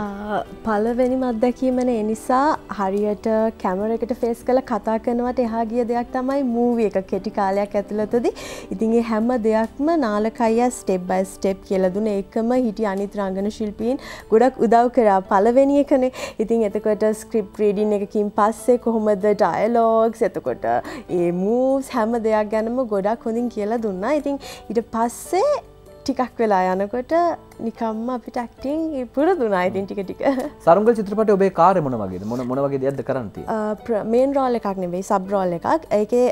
පළවෙනිම අත්දැකීමනේ ඒ නිසා හරියට කැමරා එකට ෆේස් කරලා කතා කරනවට එහා ගිය දෙයක් තමයි මූවි එක කෙටි කාලයක් ඇතුළතදී. ඉතින් ඒ හැම දෙයක්ම නාලක අයියා ස්ටෙප් බයි ස්ටෙප් කියලා දුන්නේ. ඒකම හිටිය අනිත් රංගන ශිල්පීන් ගොඩක් උදව් කරා පළවෙනි එකනේ. ඉතින් එතකොට ස්ක්‍රිප්ට් රීඩින් එකකින් පස්සේ කොහොමද ඩයලොග් එතකොට ඒ මූව්ස් හැම දෙයක් ගැනම ගොඩක් හොඳින් කියලා දුන්නා. ඉතින් ඊට පස්සේ ටිකක් වෙලා යනකොට නිකම්ම අපිට ඇක්ටින් පුරුදුනා ඉතින් ටික ටික සරුංගල් චිත්‍රපටයේ ඔබේ කාර්ය මොන වගේද මොන වගේ දෙයක්ද කරන්න තියෙන්නේ මේන් රෝල් එකක් නෙවෙයි සබ් රෝල් එකක් ඒකේ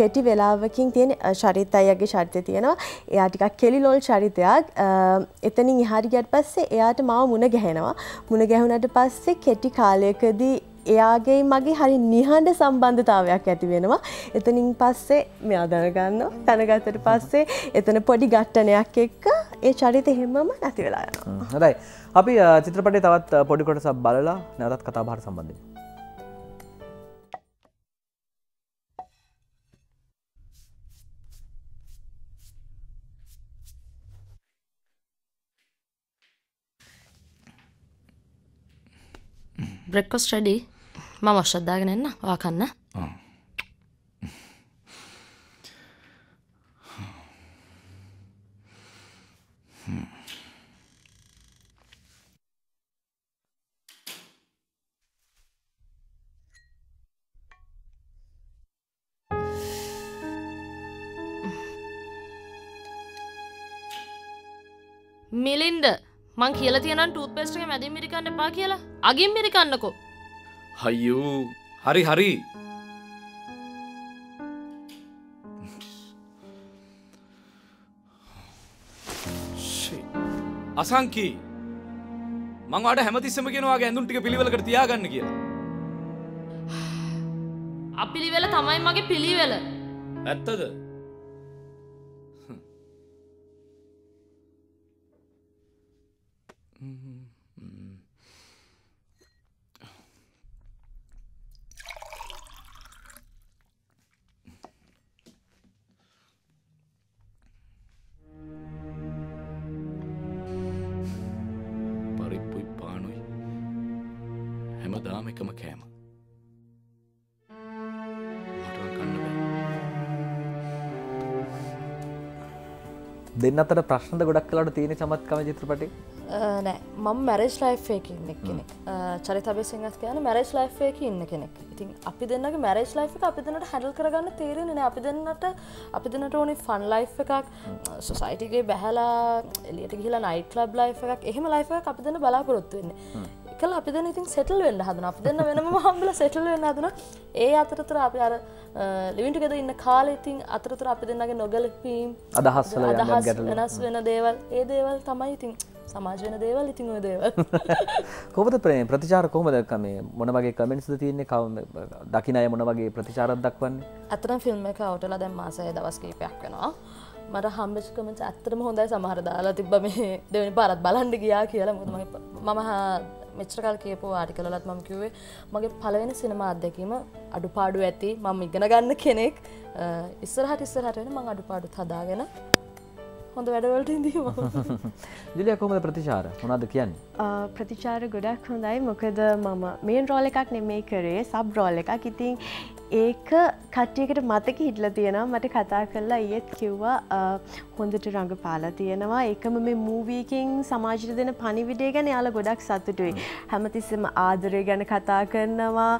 කෙටි වෙලාවකින් තියෙන ශරීත අයගේ ශරීරය තියෙනවා එයා ටිකක් කෙලිලොල් ශරීරයක් එතනින් ඉහාට ගියට පස්සේ එයාට මාව මුණ ගැහෙනවා මුණ ගැහුණාට පස්සේ කෙටි කාලයකදී එයාගේ මගේ හරි නිහඬ සම්බන්ධතාවයක් ඇති වෙනවා. එතනින් පස්සේ මෙයා දැනගන්නවා. දැනගත්තට පස්සේ එතන පොඩි ගැටණයක් එක්ක ඒ චරිතය හැමම නැති වෙලා යනවා. හරි. අපි චිත්‍රපටයේ තවත් පොඩි කොටසක් බලලා නැවතත් කතා බහට සම්බන්ධ වෙමු. Breakfast ready. Mama should dag nenna. Wakanna. Melinda. මං කියලා තියනවා ටූත්පේස්ට් එක මැදින් මිරිකන්න එපා කියලා. අගින් මිරිකන්නකෝ. අයියෝ. හරි හරි. ෂේ. අසංකි. මං ඔයාට හැමතිස්සෙම කියනවා ආගේ ඇඳුම් ටික පිළිවෙලකට තියාගන්න කියලා. අපිලිවෙල තමයි මගේ පිළිවෙල. ඇත්තද? දෙන්නතර ප්‍රශ්නද ගොඩක් කලකට තියෙන සමත්කම චිත්‍රපටි නෑ මම මැරේජ් ලයිෆ් එකේ ඉන්න කෙනෙක් චරිත අබේසිංහස් කියන්නේ මැරේජ් ලයිෆ් එකේ ඉන්න කෙනෙක් ඉතින් අපි දෙන්නගේ මැරේජ් ලයිෆ් එක අපි දෙන්නට හැන්ඩල් කරගන්න තේරෙන්නේ නෑ අපි දෙන්නට ඕනේ ෆන් ලයිෆ් එකක් සොසයිටි එකේ බැහැලා එළියට ගිහිලා නයිට් ක්ලබ් ලයිෆ් එකක් එහෙම ලයිෆ් එකක් අපි දෙන්න බලාපොරොත්තු වෙන්නේ ඒකල අපි දෙන්න ඉතින් සෙටල් වෙන්න හදනවා අපි දෙන්න වෙනම හම්බෙලා සෙටල් වෙන්න හදනවා ඒ අතරතුර අපි අර living together ඉන්න කාලේ ඉතින් අතරතුර අපි දෙන්නගේ නොගැලපීම් අදහස් වල යන ගැටලු වෙනස් වෙන දේවල් ඒ දේවල් තමයි ඉතින් සමාජ වෙන දේවල් ඉතින් ওই දේවල් කොහොමද ප්‍රතිචාර කොහොමද මේ මොන වගේ කමෙන්ට්ස්ද තියෙන්නේ දකින්න අය මොන වගේ ප්‍රතිචාරයක් දක්වන්නේ අතරම ෆිල්ම් එක අවුට් වෙලා දැන් මාස 6 දවස් කීපයක් වෙනවා මට හම්බෙච්ච කමෙන්ට්ස් ඇත්තටම හොඳයි සමහර දාලා තිබ්බා මේ දෙවෙනි පාරත් බලන්න ගියා කියලා මොකද මම මෙච්චර කාල කියපෝ ආටිකල් වලත් මම කිව්වේ මගේ පළවෙනි සිනමා අත්දැකීම අඩුපාඩු ඇති මම ඉගෙන ගන්න කෙනෙක් ඉස්සරහට වෙන මම අඩුපාඩුත් හදාගෙන හොඳ වැඩවලට ඉඳීම ජුලියා කොහොමද ප්‍රතිචාර මොනවද කියන්නේ ප්‍රතිචාර ගොඩක් හොඳයි මොකද මම මේන් රෝල් එකක් නෙමෙයි කරේ සබ් රෝල් එකක් ඉතින් ඒක කට්ටියකට මතක හිටලා තියෙනවා මට කතා කරලා ඊයේත් කිව්වා හොඳට රඟපාලා තියෙනවා ඒකම මේ මූවි එකෙන් සමාජයට දෙන පණිවිඩය ගැන යාළ ගොඩක් සතුටුයි හැමතිස්සෙම ආදරය ගැන කතා කරනවා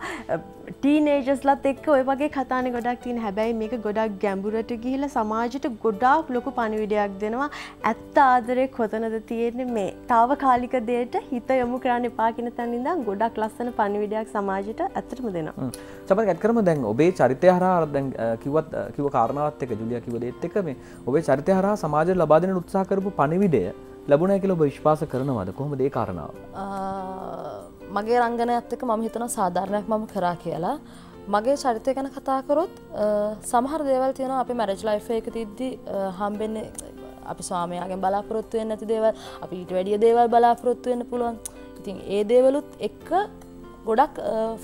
ටීනේජර්ස්ලත් එක්ක ඔය වගේ කතානේ ගොඩක් තියෙන හැබැයි මේක ගොඩක් ගැඹුරට ගිහිලා සමාජයට ගොඩාක් ලොකු පණිවිඩයක් දෙනවා ඇත්ත ආදරේ කොතනද තියෙන්නේ මේ తాවකාලික දෙයට හිත යොමු කරන්න එපා කියන තැන ඉඳන් ගොඩක් ලස්සන පණිවිඩයක් සමාජයට ඇත්තටම දෙනවා සමහර කටකරම දැන් ඔබේ චරිතය හරහා දැන් කිව්ව කාරණාවත් එක ජුලියා කිව්ව දෙයත් එක මේ ඔබේ චරිතය හරහා සමාජයට ලබා දෙන්න උත්සාහ කරපු පණිවිඩය ලැබුණා කියලා ඔබ විශ්වාස කරනවද කොහොමද ඒ කාරණාව? මගේ රංගනයත් එක්ක මම හිතනවා සාධාරණයක් මම කරා කියලා. මගේ චරිතය ගැන කතා කරොත් සමහර දේවල් තියෙනවා අපේ මැරේජ් ලයිෆ් එක තියද්දි හම්බෙන්නේ අපි ස්වාමියාගෙන් බලාපොරොත්තු වෙන්නේ නැති දේවල්, අපි ඊට වැඩිය දේවල් බලාපොරොත්තු වෙන්න පුළුවන්. ඉතින් ඒ දේවලුත් එක්ක ගොඩක්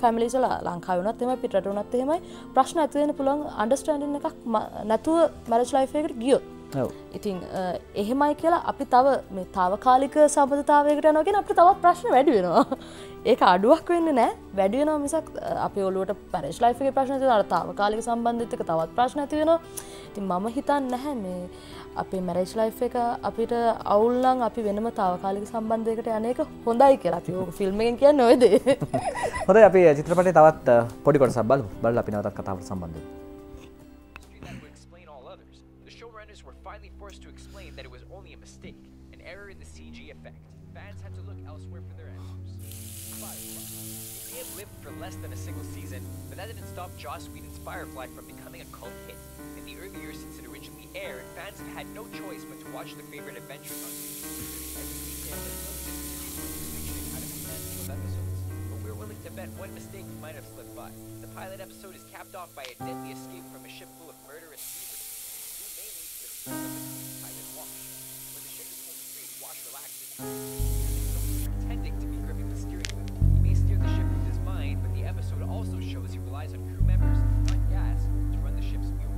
ෆැමිලිස් වල ලංකාවේ වුණත් එහෙමයි පිටරට වුණත් එහෙමයි ප්‍රශ්න ඇති වෙන්න පුළුවන් අන්ඩර්ස්ටෑන්ඩින් එකක් නැතුව මැරේජ් ලයිෆ් එකකට ගියොත්. ඔව්. ඉතින් එහෙමයි කියලා අපි තව මේ తాවකාලික සම්බන්ධතාවයකට යනවා කියන අපිට තවත් ප්‍රශ්න වැඩි වෙනවා. ඒක අඩුවක් වෙන්නේ නැහැ. වැඩි වෙනවා මිසක් අපේ ඔළුවට මැරේජ් ලයිෆ් එකේ ප්‍රශ්න තියෙනවා. අර తాවකාලික සම්බන්ධෙත් එක තවත් ප්‍රශ්න ඇති වෙනවා. ඉතින් මම හිතන්නේ නැහැ මේ අපේ මැරේජ් ලයිෆ් එක අපිට අවුල් නම් අපි වෙනම తాවකාලික සම්බන්ධයකට යන එක හොඳයි කියලා අපි ඕක ෆිල්ම් එකෙන් කියන්නේ ඔය දේ. හොඳයි අපි චිත්‍රපටයේ තවත් පොඩි කොටසක් බලමු. බලලා අපි නැවතත් කතාවට සම්බන්ධ වෙමු. may have lived for less than a single season, but that didn't stop Joss Whedon's Firefly from becoming a cult hit. In the early years since it originally aired, fans have had no choice but to watch their favorite adventures on YouTube. Every weekend, there's episodes, but we're willing to bet one mistake might have slipped by. The pilot episode is capped off by a deadly escape from a ship full of murderous thieves who may lead to the fruits of the pilot wash. When the ship is fully freed, Wash relaxes. Also shows he relies on crew members, not gas, to run the ship's fuel.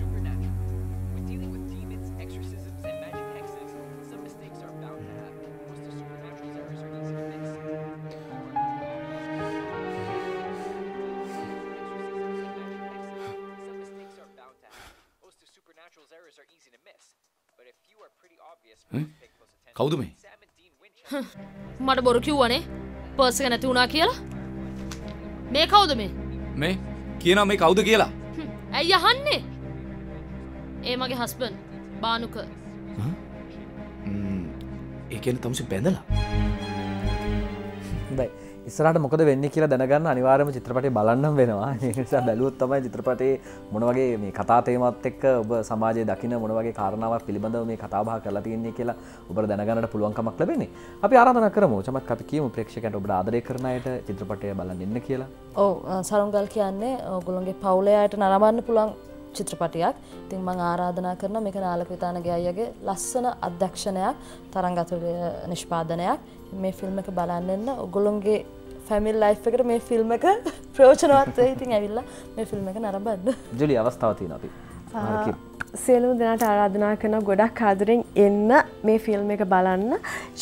Supernatural. When dealing with demons, exorcisms, and magic hexes, some mistakes are bound to happen. Most of Supernatural's errors are easy to fix. But a few are pretty obvious, but pay close attention. Sam and Dean Winchester. Person at Tuna Kill? Make out of me. May Kina make out the Gila? Aya Honey? Amag husband, Banuka. Akin comes to Pendala. It's not a Moko Venikila Danagan, and you are a Chitrapati Balanam Venova. It's a Balutama, Chitrapati, Monogay, Mikata, Matek, Samaji, Dakina, Monogay, Karna, Pilibanda, Mikataba, Kalati, Nikila, Uber Danagan, Pulonka Maclavini. Apiarana Karamo, Chamakaki, Prexik and Obradre Kernite, Chitrapati, Balanikila. Oh, Sarangal Kiane, Gulungi Paule at Naraman Pulang Chitrapatiak, Ting Mangara, Danakarna, make an Alakitana Gayage, Lassana, Adakshanayak, Tarangatu Nishpadanayak. මේ film එක බලන්න එන්න ඔගොල්ලෝගේ family life එකට මේ film එක ප්‍රයෝජනවත් වෙයි. ඉතින් ඇවිල්ලා මේ ෆිල්ම් එක නරඹන්න. ජුලි අවස්ථාව තියෙනවා අපි. සියලුම දෙනාට ආරාධනා කරනවා ගොඩක් ආදරෙන් එන්න මේ ෆිල්ම් එක බලන්න.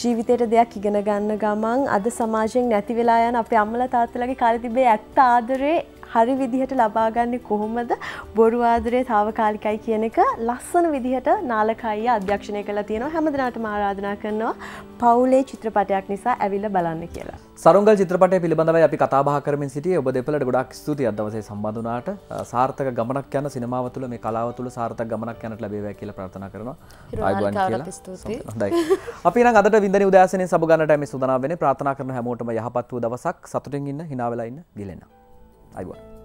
ජීවිතේට දෙයක් ඉගෙන ගන්න ගමන් අද සමාජයෙන් නැති වෙලා යන අපේ අම්මලා තාත්තලාගේ කාලේ තිබේ ඇත්ත ආදරේ හරි විදිහට ලබා ගන්න කොහොමද? බොරු ආදරේ తాවකාලිකයි කියන එක ලස්සන විදිහට නාලකයිය අධ්‍යක්ෂණය කළා තියෙනවා. හැමදෙනාටම ආරාධනා කරනවා පවුලේ චිත්‍රපටයක් නිසා ඇවිල්ලා බලන්න කියලා. සරුංගල් චිත්‍රපටය පිළිබඳවයි අපි කතා බහ කරමින් සිටියේ. ඔබ දෙපළට ගොඩක් ස්තුතියි අද දවසේ සම්බන්ධ වුණාට. සාර්ථක ගමනක් යන සිනමාව තුළ මේ කලාව තුළ සාර්ථක ගමනක් යන්නට ලැබේවා කියලා ප්‍රාර්ථනා කරනවා. ආයුබෝවන් කියලා. ස්තුතියි. හොඳයි. අපි නම් අදට වින්දනේ උදෑසනින් සබ ගන්නට මේ සූදානම් වෙන්නේ. ප්‍රාර්ථනා කරන හැමෝටම යහපත් වූ දවසක් සතුටින් ඉන්න, hina වෙලා ඉන්න, ගිලෙන්න. I won.